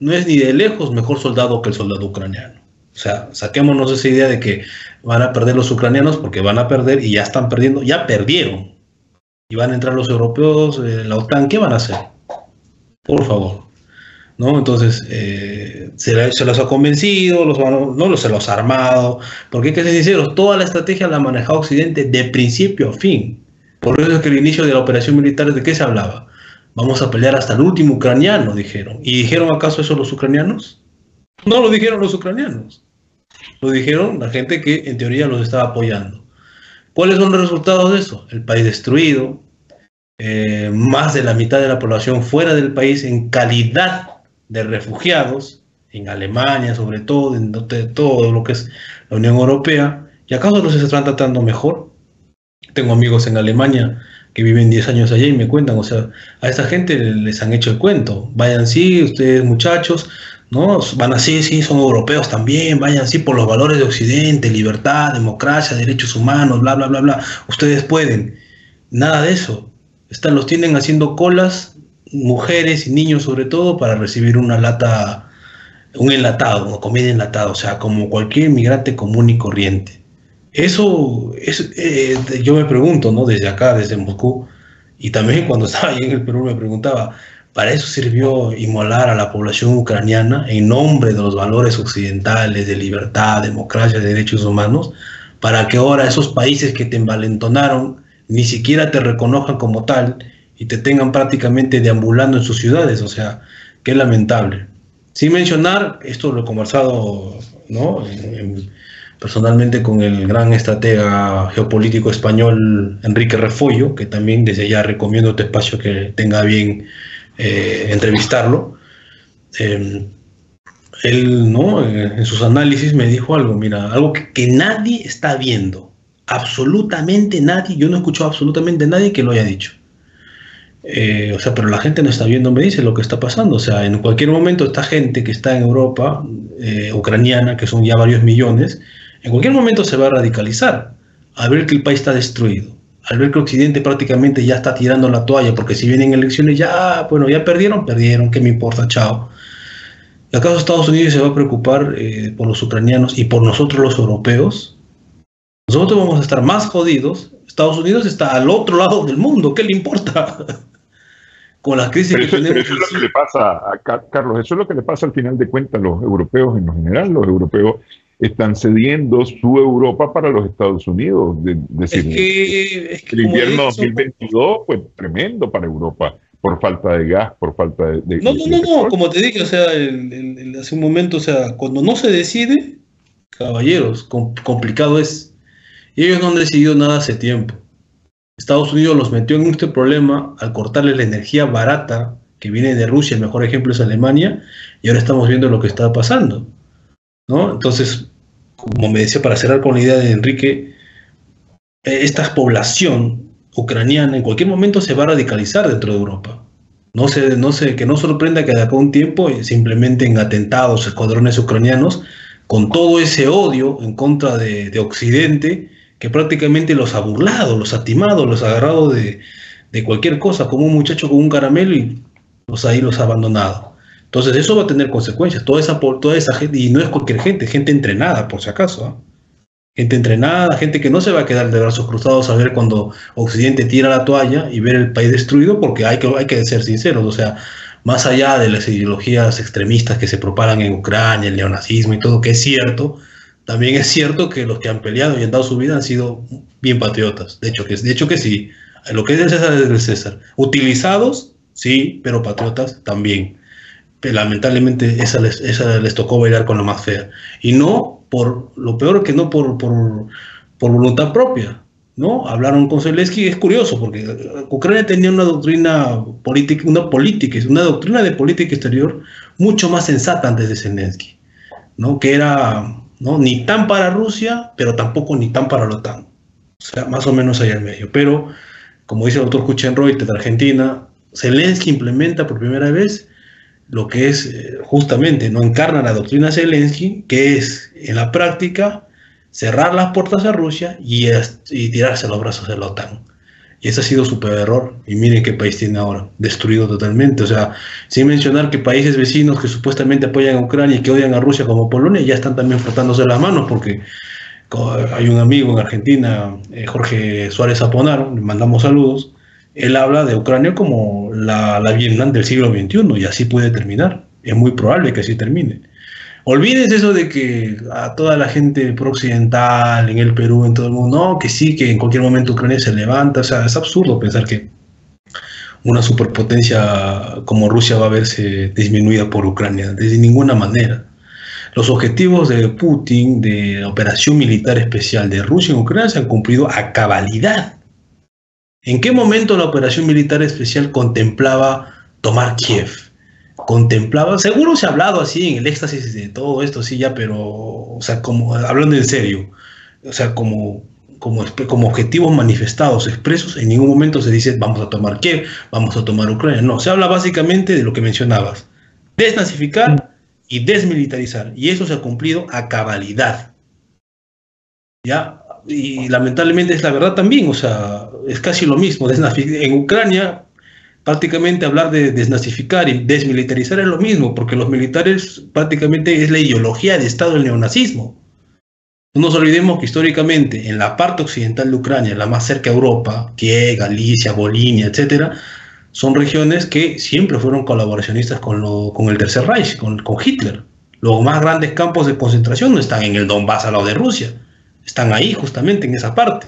no es ni de lejos mejor soldado que el soldado ucraniano. O sea, saquémonos esa idea de que van a perder los ucranianos, porque van a perder y ya están perdiendo, ya perdieron. Y van a entrar los europeos, la OTAN, ¿qué van a hacer? Por favor, ¿no? Entonces, se los ha convencido, se los ha armado, porque hay que ser sinceros, toda la estrategia la ha manejado Occidente de principio a fin. Por eso es que el inicio de la operación militar, ¿de qué se hablaba? Vamos a pelear hasta el último ucraniano, dijeron. ¿Y dijeron acaso eso los ucranianos? No lo dijeron los ucranianos. Lo dijeron la gente que en teoría los estaba apoyando. ¿Cuáles son los resultados de eso? El país destruido, más de la mitad de la población fuera del país en calidad de refugiados, en Alemania sobre todo, en todo lo que es la Unión Europea. ¿Y acaso los están tratando mejor? Tengo amigos en Alemania que viven 10 años allá y me cuentan, o sea, a esta gente les han hecho el cuento. Vayan, sí, ustedes muchachos, ¿no?, van así, sí, son europeos también, vayan así por los valores de Occidente, libertad, democracia, derechos humanos, bla, bla, bla, bla. Ustedes pueden. Nada de eso. Los tienen haciendo colas, mujeres y niños sobre todo, para recibir una lata, un enlatado, una comida enlatada, o sea, como cualquier inmigrante común y corriente. Eso, yo me pregunto, ¿no?, desde acá, desde Moscú, y también cuando estaba ahí en el Perú me preguntaba, ¿para eso sirvió inmolar a la población ucraniana en nombre de los valores occidentales, de libertad, democracia, de derechos humanos, para que ahora esos países que te envalentonaron ni siquiera te reconozcan como tal y te tengan prácticamente deambulando en sus ciudades? O sea, qué lamentable. Sin mencionar, esto lo he conversado, ¿no?, personalmente con el gran estratega geopolítico español Enrique Refoyo, que también desde ya recomiendo este espacio que tenga bien entrevistarlo. Él, ¿no?, en sus análisis me dijo algo, mira, algo que nadie está viendo, absolutamente nadie, yo no he escuchado absolutamente nadie que lo haya dicho, o sea, pero la gente no está viendo, me dice, lo que está pasando. O sea, en cualquier momento esta gente que está en Europa, ucraniana, que son ya varios millones, en cualquier momento se va a radicalizar al ver que el país está destruido, al ver que Occidente prácticamente ya está tirando la toalla, porque si vienen elecciones ya, bueno, ya perdieron, ¿qué me importa? Chao. ¿Y acaso Estados Unidos se va a preocupar por los ucranianos y por nosotros los europeos? Nosotros vamos a estar más jodidos. Estados Unidos está al otro lado del mundo, ¿qué le importa? Con las crisis que tenemos. Pero eso es lo que le pasa a Carlos, eso es lo que le pasa al final de cuentas a los europeos en lo general. Los europeos están cediendo su Europa para los Estados Unidos. Es que el invierno 2022 fue tremendo para Europa, por falta de gas, por falta de... No, como te dije, o sea, hace un momento, o sea, cuando no se decide, caballeros, complicado es. Y ellos no han decidido nada hace tiempo. Estados Unidos los metió en este problema al cortarle la energía barata que viene de Rusia, el mejor ejemplo es Alemania, y ahora estamos viendo lo que está pasando, ¿no? Entonces, como me decía, para cerrar con la idea de Enrique, esta población ucraniana en cualquier momento se va a radicalizar dentro de Europa. Que no sorprenda que de acá a un tiempo se implementen atentados, escuadrones ucranianos, con todo ese odio en contra de Occidente, que prácticamente los ha burlado, los ha timado, los ha agarrado de cualquier cosa, como un muchacho con un caramelo, y los ha abandonado. Entonces eso va a tener consecuencias, toda esa gente, y no es cualquier gente entrenada, por si acaso, ¿eh? Gente entrenada, gente que no se va a quedar de brazos cruzados a ver cuando Occidente tira la toalla y ver el país destruido, porque hay que ser sinceros, o sea, más allá de las ideologías extremistas que se propagan en Ucrania, el neonazismo y todo, que es cierto, también es cierto que los que han peleado y han dado su vida han sido bien patriotas, de hecho que sí, lo que es del César es del César, utilizados, sí, pero patriotas también. Lamentablemente esa les tocó bailar con la más fea, y no por lo peor, que no por voluntad propia, ¿no? Hablaron con Zelensky. Es curioso porque Ucrania tenía una doctrina de política exterior mucho más sensata antes de Zelensky, ¿no? Que era, ¿no?, ni tan para Rusia, pero tampoco ni tan para la OTAN, o sea, más o menos ahí en medio. Pero como dice el doctor Kuchenroy de Argentina, Zelensky implementa por primera vez lo que es, justamente, no encarna la doctrina Zelensky, que es, en la práctica, cerrar las puertas a Rusia y tirarse a los brazos de la OTAN. Y ese ha sido su peor error, y miren qué país tiene ahora, destruido totalmente. O sea, sin mencionar que países vecinos que supuestamente apoyan a Ucrania y que odian a Rusia, como Polonia, ya están también frotándose las manos, porque hay un amigo en Argentina, Jorge Suárez Zaponaro, le mandamos saludos. Él habla de Ucrania como la Vietnam del siglo XXI, y así puede terminar. Es muy probable que así termine. Olvídense eso de que a toda la gente pro-occidental, en el Perú, en todo el mundo, no, que sí, que en cualquier momento Ucrania se levanta. O sea, es absurdo pensar que una superpotencia como Rusia va a verse disminuida por Ucrania, de ninguna manera. Los objetivos de Putin, de operación militar especial de Rusia en Ucrania, se han cumplido a cabalidad. ¿En qué momento la operación militar especial contemplaba tomar Kiev? Contemplaba, seguro se ha hablado así en el éxtasis de todo esto, sí, ya, pero, o sea, como hablando en serio, o sea, como objetivos manifestados, expresos, en ningún momento se dice vamos a tomar Kiev, vamos a tomar Ucrania. No, se habla básicamente de lo que mencionabas, desnazificar y desmilitarizar, y eso se ha cumplido a cabalidad, ¿ya? Y lamentablemente es la verdad también, o sea, es casi lo mismo. En Ucrania, prácticamente hablar de desnazificar y desmilitarizar es lo mismo, porque los militares prácticamente es la ideología de Estado del neonazismo. No nos olvidemos que históricamente, en la parte occidental de Ucrania, la más cerca a Europa, Kiev, Galicia, Bolinia, etcétera, son regiones que siempre fueron colaboracionistas con el Tercer Reich, con Hitler. Los más grandes campos de concentración no están en el Donbass al lado de Rusia. Están ahí, justamente, en esa parte,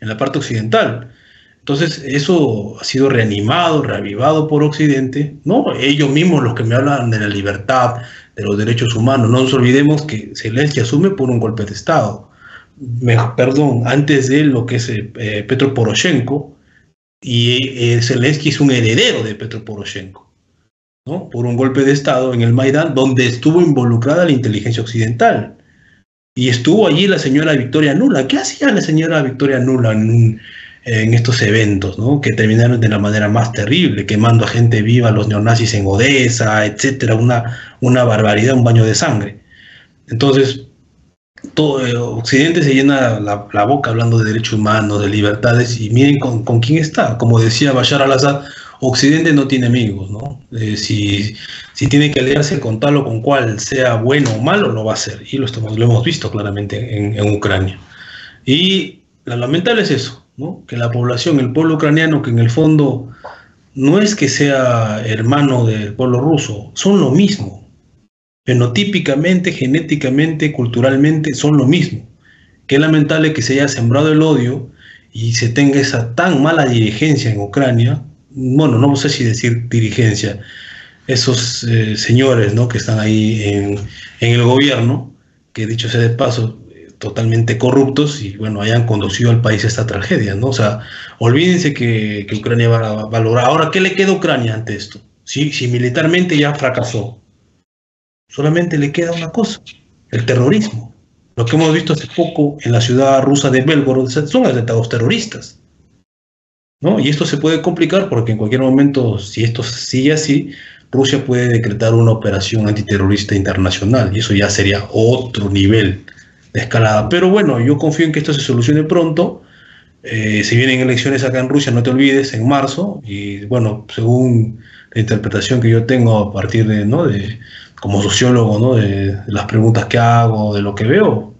en la parte occidental. Entonces, eso ha sido reanimado, reavivado por Occidente, ¿no? Ellos mismos, los que me hablan de la libertad, de los derechos humanos. No nos olvidemos que Zelensky asume por un golpe de Estado. Antes de él, lo que es Petro Poroshenko, y Zelensky es un heredero de Petro Poroshenko, ¿no? Por un golpe de Estado en el Maidán, donde estuvo involucrada la inteligencia occidental. Y estuvo allí la señora Victoria Nuland. ¿Qué hacía la señora Victoria Nuland en estos eventos, ¿no?, que terminaron de la manera más terrible, quemando a gente viva, los neonazis en Odessa, etcétera? Una barbaridad, un baño de sangre. Entonces, todo Occidente se llena la boca hablando de derechos humanos, de libertades, y miren con quién está. Como decía Bashar al-Assad, Occidente no tiene amigos, ¿no? Si tiene que aliarse con tal o con cual, sea bueno o malo, lo va a hacer. Y lo hemos visto claramente en Ucrania. Y lo lamentable es eso, ¿no? Que la población, el pueblo ucraniano, que en el fondo no es que sea hermano del pueblo ruso, son lo mismo. Fenotípicamente, genéticamente, culturalmente, son lo mismo. Qué lamentable que se haya sembrado el odio y se tenga esa tan mala dirigencia en Ucrania. Bueno, no sé si decir dirigencia, esos señores, ¿no?, que están ahí en el gobierno, que dicho sea de paso, totalmente corruptos, y bueno, hayan conducido al país a esta tragedia, ¿no? O sea, olvídense que Ucrania va a valorar. Ahora, ¿qué le queda a Ucrania ante esto? Si militarmente ya fracasó, solamente le queda una cosa, el terrorismo. Lo que hemos visto hace poco en la ciudad rusa de Belgorod son atentados terroristas, ¿no? Y esto se puede complicar porque en cualquier momento, si esto sigue así, Rusia puede decretar una operación antiterrorista internacional, y eso ya sería otro nivel de escalada. Pero bueno, yo confío en que esto se solucione pronto. Se vienen elecciones acá en Rusia, no te olvides, en marzo, y bueno, según la interpretación que yo tengo a partir de, ¿no?, como sociólogo, ¿no?, de las preguntas que hago, de lo que veo,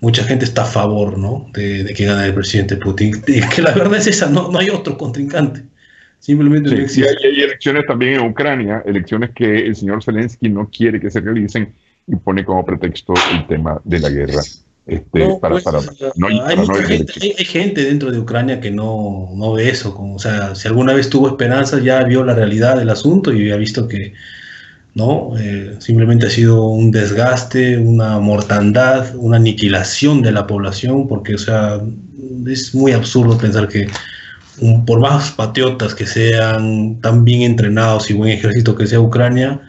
mucha gente está a favor, ¿no?, de que gane el presidente Putin. Es que la verdad es esa, no hay otro contrincante. Simplemente sí, no existe. Y hay elecciones también en Ucrania, elecciones que el señor Zelensky no quiere que se realicen y pone como pretexto el tema de la guerra. Hay gente dentro de Ucrania que no ve eso. O sea, si alguna vez tuvo esperanza, ya vio la realidad del asunto y ha visto que no, simplemente ha sido un desgaste, una mortandad, una aniquilación de la población, porque, o sea, es muy absurdo pensar que por más patriotas que sean, tan bien entrenados y buen ejército que sea Ucrania,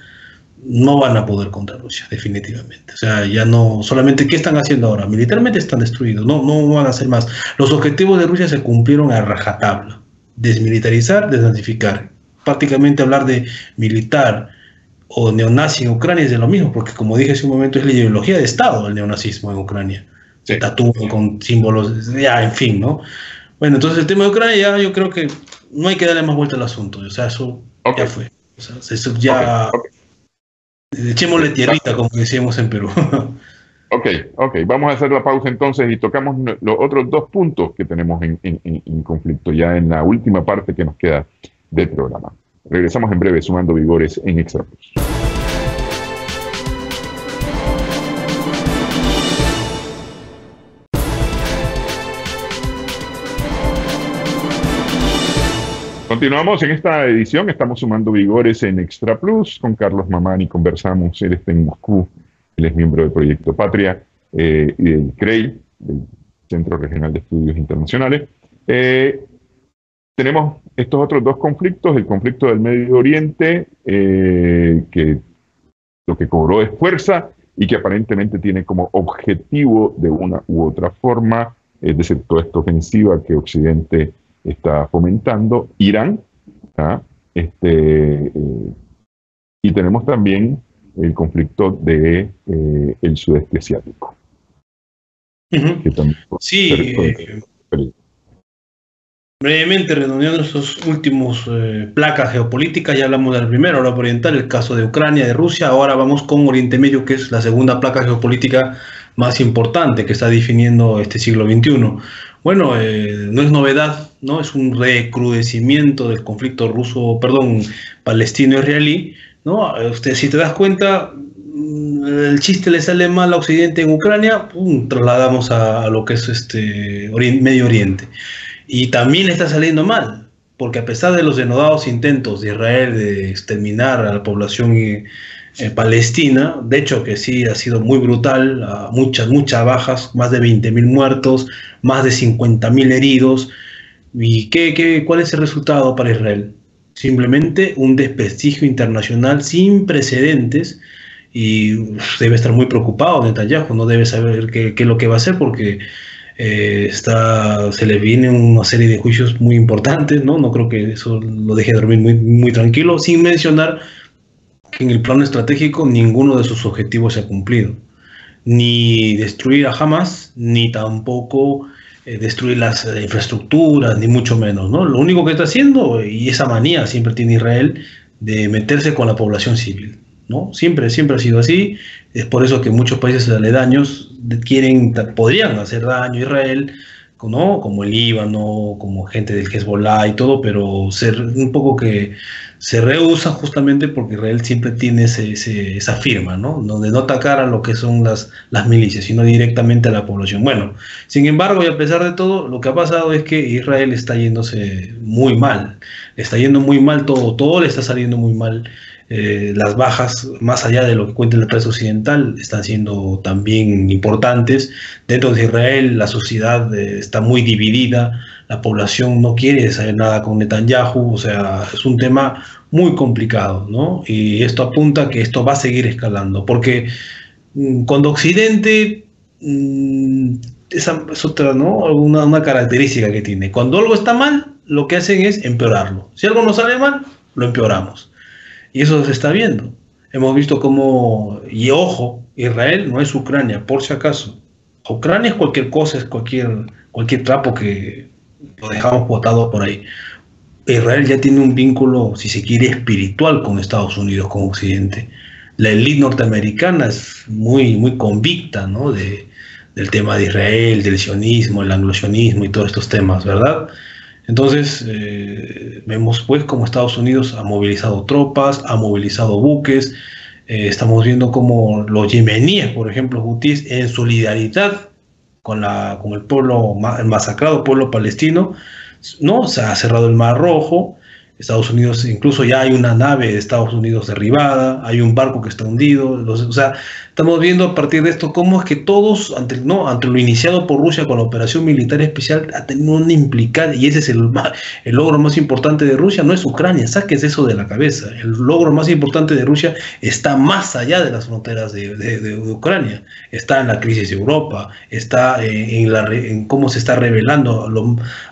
no van a poder contra Rusia, definitivamente. O sea, ya no, solamente, ¿qué están haciendo ahora? Militarmente están destruidos, no van a hacer más. Los objetivos de Rusia se cumplieron a rajatabla: desmilitarizar, desnazificar. Prácticamente hablar de militar o neonazi en Ucrania es de lo mismo, porque, como dije hace un momento, es la ideología de Estado el neonazismo en Ucrania. Se tatúan con símbolos, ya, en fin, ¿no? Bueno, entonces el tema de Ucrania, ya yo creo que no hay que darle más vuelta al asunto. O sea, eso ya fue. O sea, eso ya... Echémosle tierrita, como decíamos en Perú. Ok. Vamos a hacer la pausa entonces y tocamos los otros dos puntos que tenemos en conflicto ya en la última parte que nos queda del programa. Regresamos en breve, Sumando Vigores en Extra Plus. Continuamos en esta edición, estamos sumando vigores en Extra Plus con Carlos Mamani. Conversamos, él está en Moscú, él es miembro del Proyecto Patria y del CREI, del Centro Regional de Estudios Internacionales. Tenemos estos otros dos conflictos, el conflicto del Medio Oriente, que lo que cobró es fuerza y que aparentemente tiene como objetivo, de una u otra forma, es decir, toda esta ofensiva que Occidente está fomentando, Irán, y tenemos también el conflicto de el sudeste asiático. Sí, brevemente, redondeando esos últimos placas geopolíticas, ya hablamos del primero, Europa Oriental, el caso de Ucrania, de Rusia. Ahora vamos con Oriente Medio, que es la segunda placa geopolítica más importante que está definiendo este siglo XXI. Bueno, no es novedad, ¿no? Es un recrudecimiento del conflicto palestino-israelí, ¿no? Si te das cuenta, el chiste le sale mal a Occidente en Ucrania, ¡pum!, trasladamos a lo que es Medio Oriente. Y también le está saliendo mal, porque a pesar de los denodados intentos de Israel de exterminar a la población palestina, de hecho que sí ha sido muy brutal, muchas bajas, más de 20.000 muertos, más de 50.000 heridos. ¿Y cuál es el resultado para Israel? Simplemente un desprestigio internacional sin precedentes, y debe estar muy preocupado Netanyahu, no debe saber qué es lo que va a hacer, porque se le viene una serie de juicios muy importantes, ¿no? No creo que eso lo deje dormir muy, muy tranquilo, sin mencionar que en el plano estratégico ninguno de sus objetivos se ha cumplido. ni destruir a Hamas, ni tampoco destruir las infraestructuras, ni mucho menos, ¿no? Lo único que está haciendo, y esa manía siempre tiene Israel, de meterse con la población civil, ¿no? Siempre ha sido así. Es por eso que muchos países aledaños podrían hacer daño a Israel, ¿no? Como el Líbano, como gente del Hezbollah y todo, pero un poco que se rehúsa justamente porque Israel siempre tiene esa firma, ¿no? De no atacar a lo que son las milicias, sino directamente a la población. Bueno, sin embargo, y a pesar de todo, lo que ha pasado es que Israel está yéndose muy mal. Está yendo muy mal todo le está saliendo muy mal. Las bajas, más allá de lo que cuenta la prensa occidental, están siendo también importantes. Dentro de Israel la sociedad está muy dividida, la población no quiere saber nada con Netanyahu, o sea, es un tema muy complicado, ¿no? Y esto apunta a que esto va a seguir escalando, porque cuando Occidente, esa es otra, ¿no? Una característica que tiene, cuando algo está mal, lo que hacen es empeorarlo. Si algo no sale mal, lo empeoramos. Y eso se está viendo. Hemos visto cómo, y ojo, Israel no es Ucrania, por si acaso. Ucrania es cualquier cosa, es cualquier trapo que lo dejamos botado por ahí. Israel ya tiene un vínculo, si se quiere, espiritual con Estados Unidos, con Occidente. La élite norteamericana es muy, muy convicta, ¿no? Del tema de Israel, del sionismo, el anglosionismo y todos estos temas, ¿verdad? Entonces, vemos pues cómo Estados Unidos ha movilizado tropas, ha movilizado buques. Estamos viendo cómo los yemeníes, por ejemplo, hutíes, en solidaridad con el pueblo, el masacrado pueblo palestino, ¿no? Se ha cerrado el Mar Rojo. Estados Unidos, incluso ya hay una nave de Estados Unidos derribada, hay un barco que está hundido. O sea, estamos viendo a partir de esto cómo es que todos, ante lo iniciado por Rusia con la operación militar especial, ha tenido una implicación, y ese es el logro más importante de Rusia, no es Ucrania, sáquense eso de la cabeza. El logro más importante de Rusia está más allá de las fronteras de Ucrania, está en la crisis de Europa, está en cómo se está revelando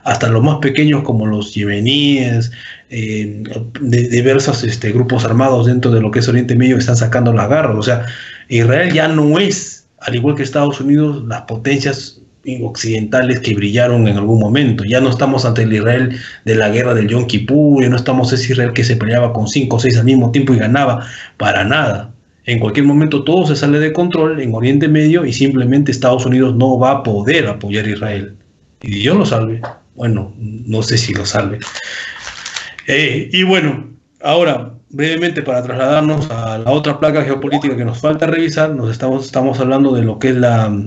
hasta los más pequeños como los yemeníes, de diversos grupos armados dentro de lo que es Oriente Medio que están sacando las garras. O sea, Israel ya no es, al igual que Estados Unidos, las potencias occidentales que brillaron en algún momento. Ya no estamos ante el Israel de la guerra del Yom Kippur, ya no estamos ese Israel que se peleaba con 5 o 6 al mismo tiempo y ganaba, para nada. En cualquier momento todo se sale de control en Oriente Medio y simplemente Estados Unidos no va a poder apoyar a Israel. Y Dios lo salve. Bueno, no sé si lo salve. Y bueno, ahora brevemente para trasladarnos a la otra placa geopolítica que nos falta revisar, estamos hablando de lo que es la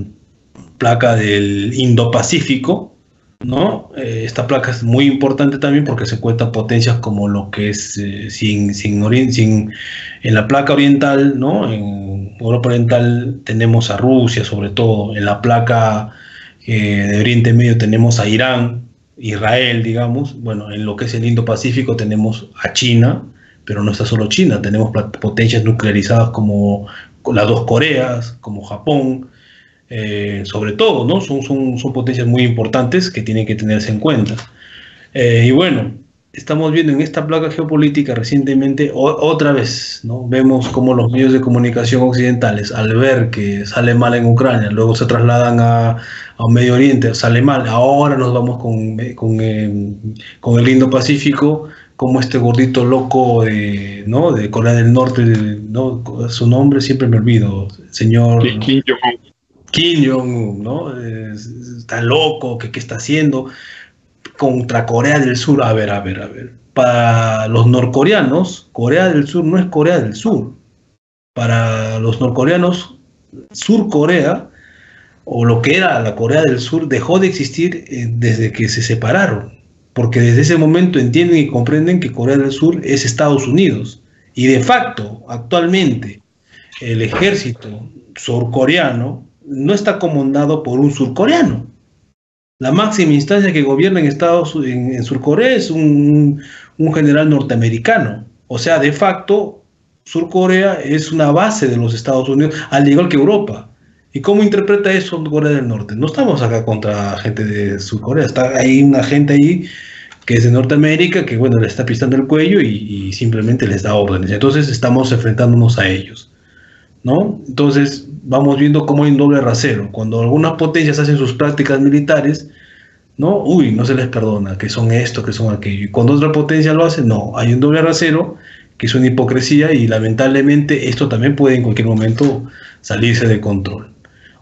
placa del Indo-Pacífico, ¿no? Esta placa es muy importante también porque se cuentan potencias como lo que es en la placa oriental, ¿no? En Europa Oriental tenemos a Rusia, sobre todo. En la placa de Oriente Medio tenemos a Irán, Israel, digamos. Bueno, en lo que es el Indo-Pacífico tenemos a China, pero no está solo China, tenemos potencias nuclearizadas como las 2 Coreas, como Japón, sobre todo, ¿no? Son potencias muy importantes que tienen que tenerse en cuenta. Y bueno, estamos viendo en esta placa geopolítica recientemente, otra vez, ¿no? Vemos cómo los medios de comunicación occidentales, al ver que sale mal en Ucrania, luego se trasladan a Medio Oriente, sale mal, ahora nos vamos con el Indo-Pacífico, como este gordito loco ¿no? de Corea del Norte, ¿no? Su nombre siempre me olvido, señor... Kim Jong-un. Kim Jong-un, ¿no? Está loco, ¿qué está haciendo? Contra Corea del Sur, a ver. Para los norcoreanos, Corea del Sur no es Corea del Sur. Para los norcoreanos, Sur Corea, o lo que era la Corea del Sur, dejó de existir desde que se separaron. Porque desde ese momento entienden y comprenden que Corea del Sur es Estados Unidos. Y de facto, actualmente, el ejército surcoreano no está comandado por un surcoreano. La máxima instancia que gobierna en Sur Corea es un general norteamericano. O sea, de facto, Sur Corea es una base de los Estados Unidos, al igual que Europa. ¿Y cómo interpreta eso Corea del Norte? No estamos acá contra gente de Sur Corea. Hay una gente ahí que es de Norteamérica que, bueno, le está pistando el cuello y simplemente les da órdenes. Entonces estamos enfrentándonos a ellos, ¿no? Entonces vamos viendo cómo hay un doble rasero. Cuando algunas potencias hacen sus prácticas militares, ¿no? Uy, no se les perdona, que son esto, que son aquello. Y cuando otra potencia lo hace, no, hay un doble rasero, que es una hipocresía, y lamentablemente esto también puede en cualquier momento salirse de control.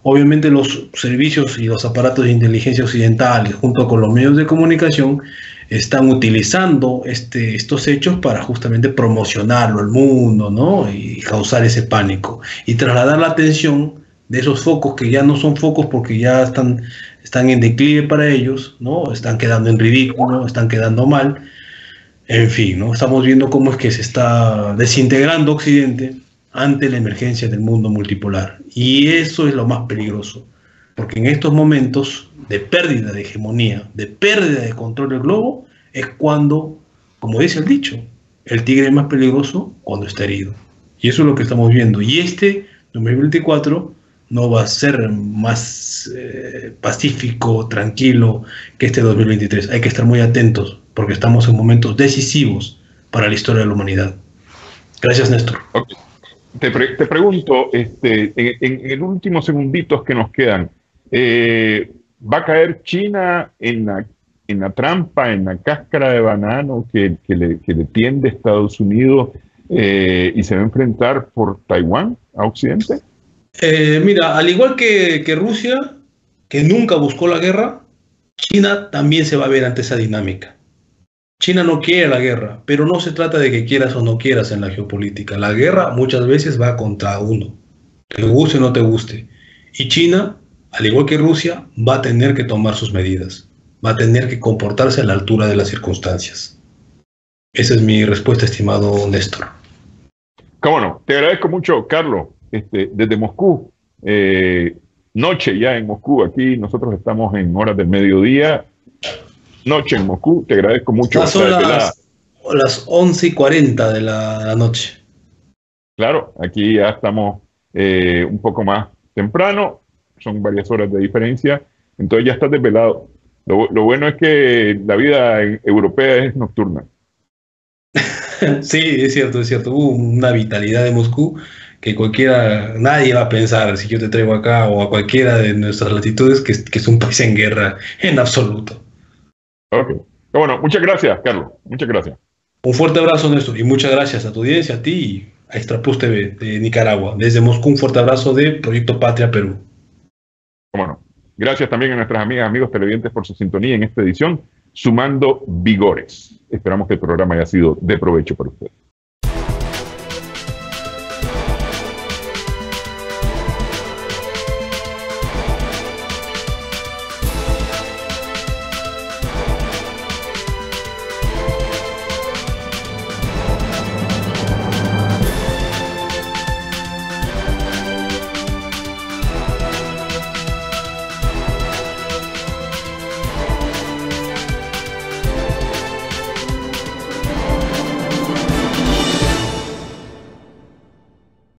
Obviamente los servicios y los aparatos de inteligencia occidentales, junto con los medios de comunicación, están utilizando estos hechos para justamente promocionarlo al mundo, ¿no? Y causar ese pánico y trasladar la atención de esos focos que ya no son focos porque ya están en declive para ellos, ¿no? Están quedando en ridículo, están quedando mal. En fin, ¿no? Estamos viendo cómo es que se está desintegrando Occidente ante la emergencia del mundo multipolar. Y eso es lo más peligroso, porque en estos momentos de pérdida de hegemonía, de pérdida de control del globo, es cuando, como dice el dicho, el tigre es más peligroso cuando está herido. Y eso es lo que estamos viendo. Y 2024 no va a ser más pacífico, tranquilo que 2023. Hay que estar muy atentos, porque estamos en momentos decisivos para la historia de la humanidad. Gracias, Néstor. Okay. Te pregunto, en los últimos segunditos que nos quedan, ¿va a caer China en la trampa, en la cáscara de banano que le tiende Estados Unidos y se va a enfrentar por Taiwán a Occidente? Mira, al igual que Rusia, que nunca buscó la guerra, China también se va a ver ante esa dinámica. China no quiere la guerra, pero no se trata de que quieras o no quieras en la geopolítica. La guerra muchas veces va contra uno, te guste o no te guste. Y China, al igual que Rusia, va a tener que tomar sus medidas, va a tener que comportarse a la altura de las circunstancias. Esa es mi respuesta, estimado Néstor. Cómo no, te agradezco mucho, Carlos. Desde Moscú, noche ya en Moscú, aquí nosotros estamos en horas del mediodía, noche en Moscú, te agradezco mucho. Ya son las 11:40 de la noche. Claro, aquí ya estamos un poco más temprano, son varias horas de diferencia, entonces ya estás desvelado. Lo bueno es que la vida europea es nocturna. Sí, es cierto, hubo una vitalidad de Moscú que nadie va a pensar, si yo te traigo acá o a cualquiera de nuestras latitudes, que es un país en guerra en absoluto. Okay. Bueno, muchas gracias, Carlos. Muchas gracias. Un fuerte abrazo, Néstor, y muchas gracias a tu audiencia, a ti y a Extra Plus TV de Nicaragua. Desde Moscú, un fuerte abrazo de Proyecto Patria Perú. Bueno, gracias también a nuestras amigas, amigos televidentes por su sintonía en esta edición, Sumando Vigores. Esperamos que el programa haya sido de provecho para ustedes.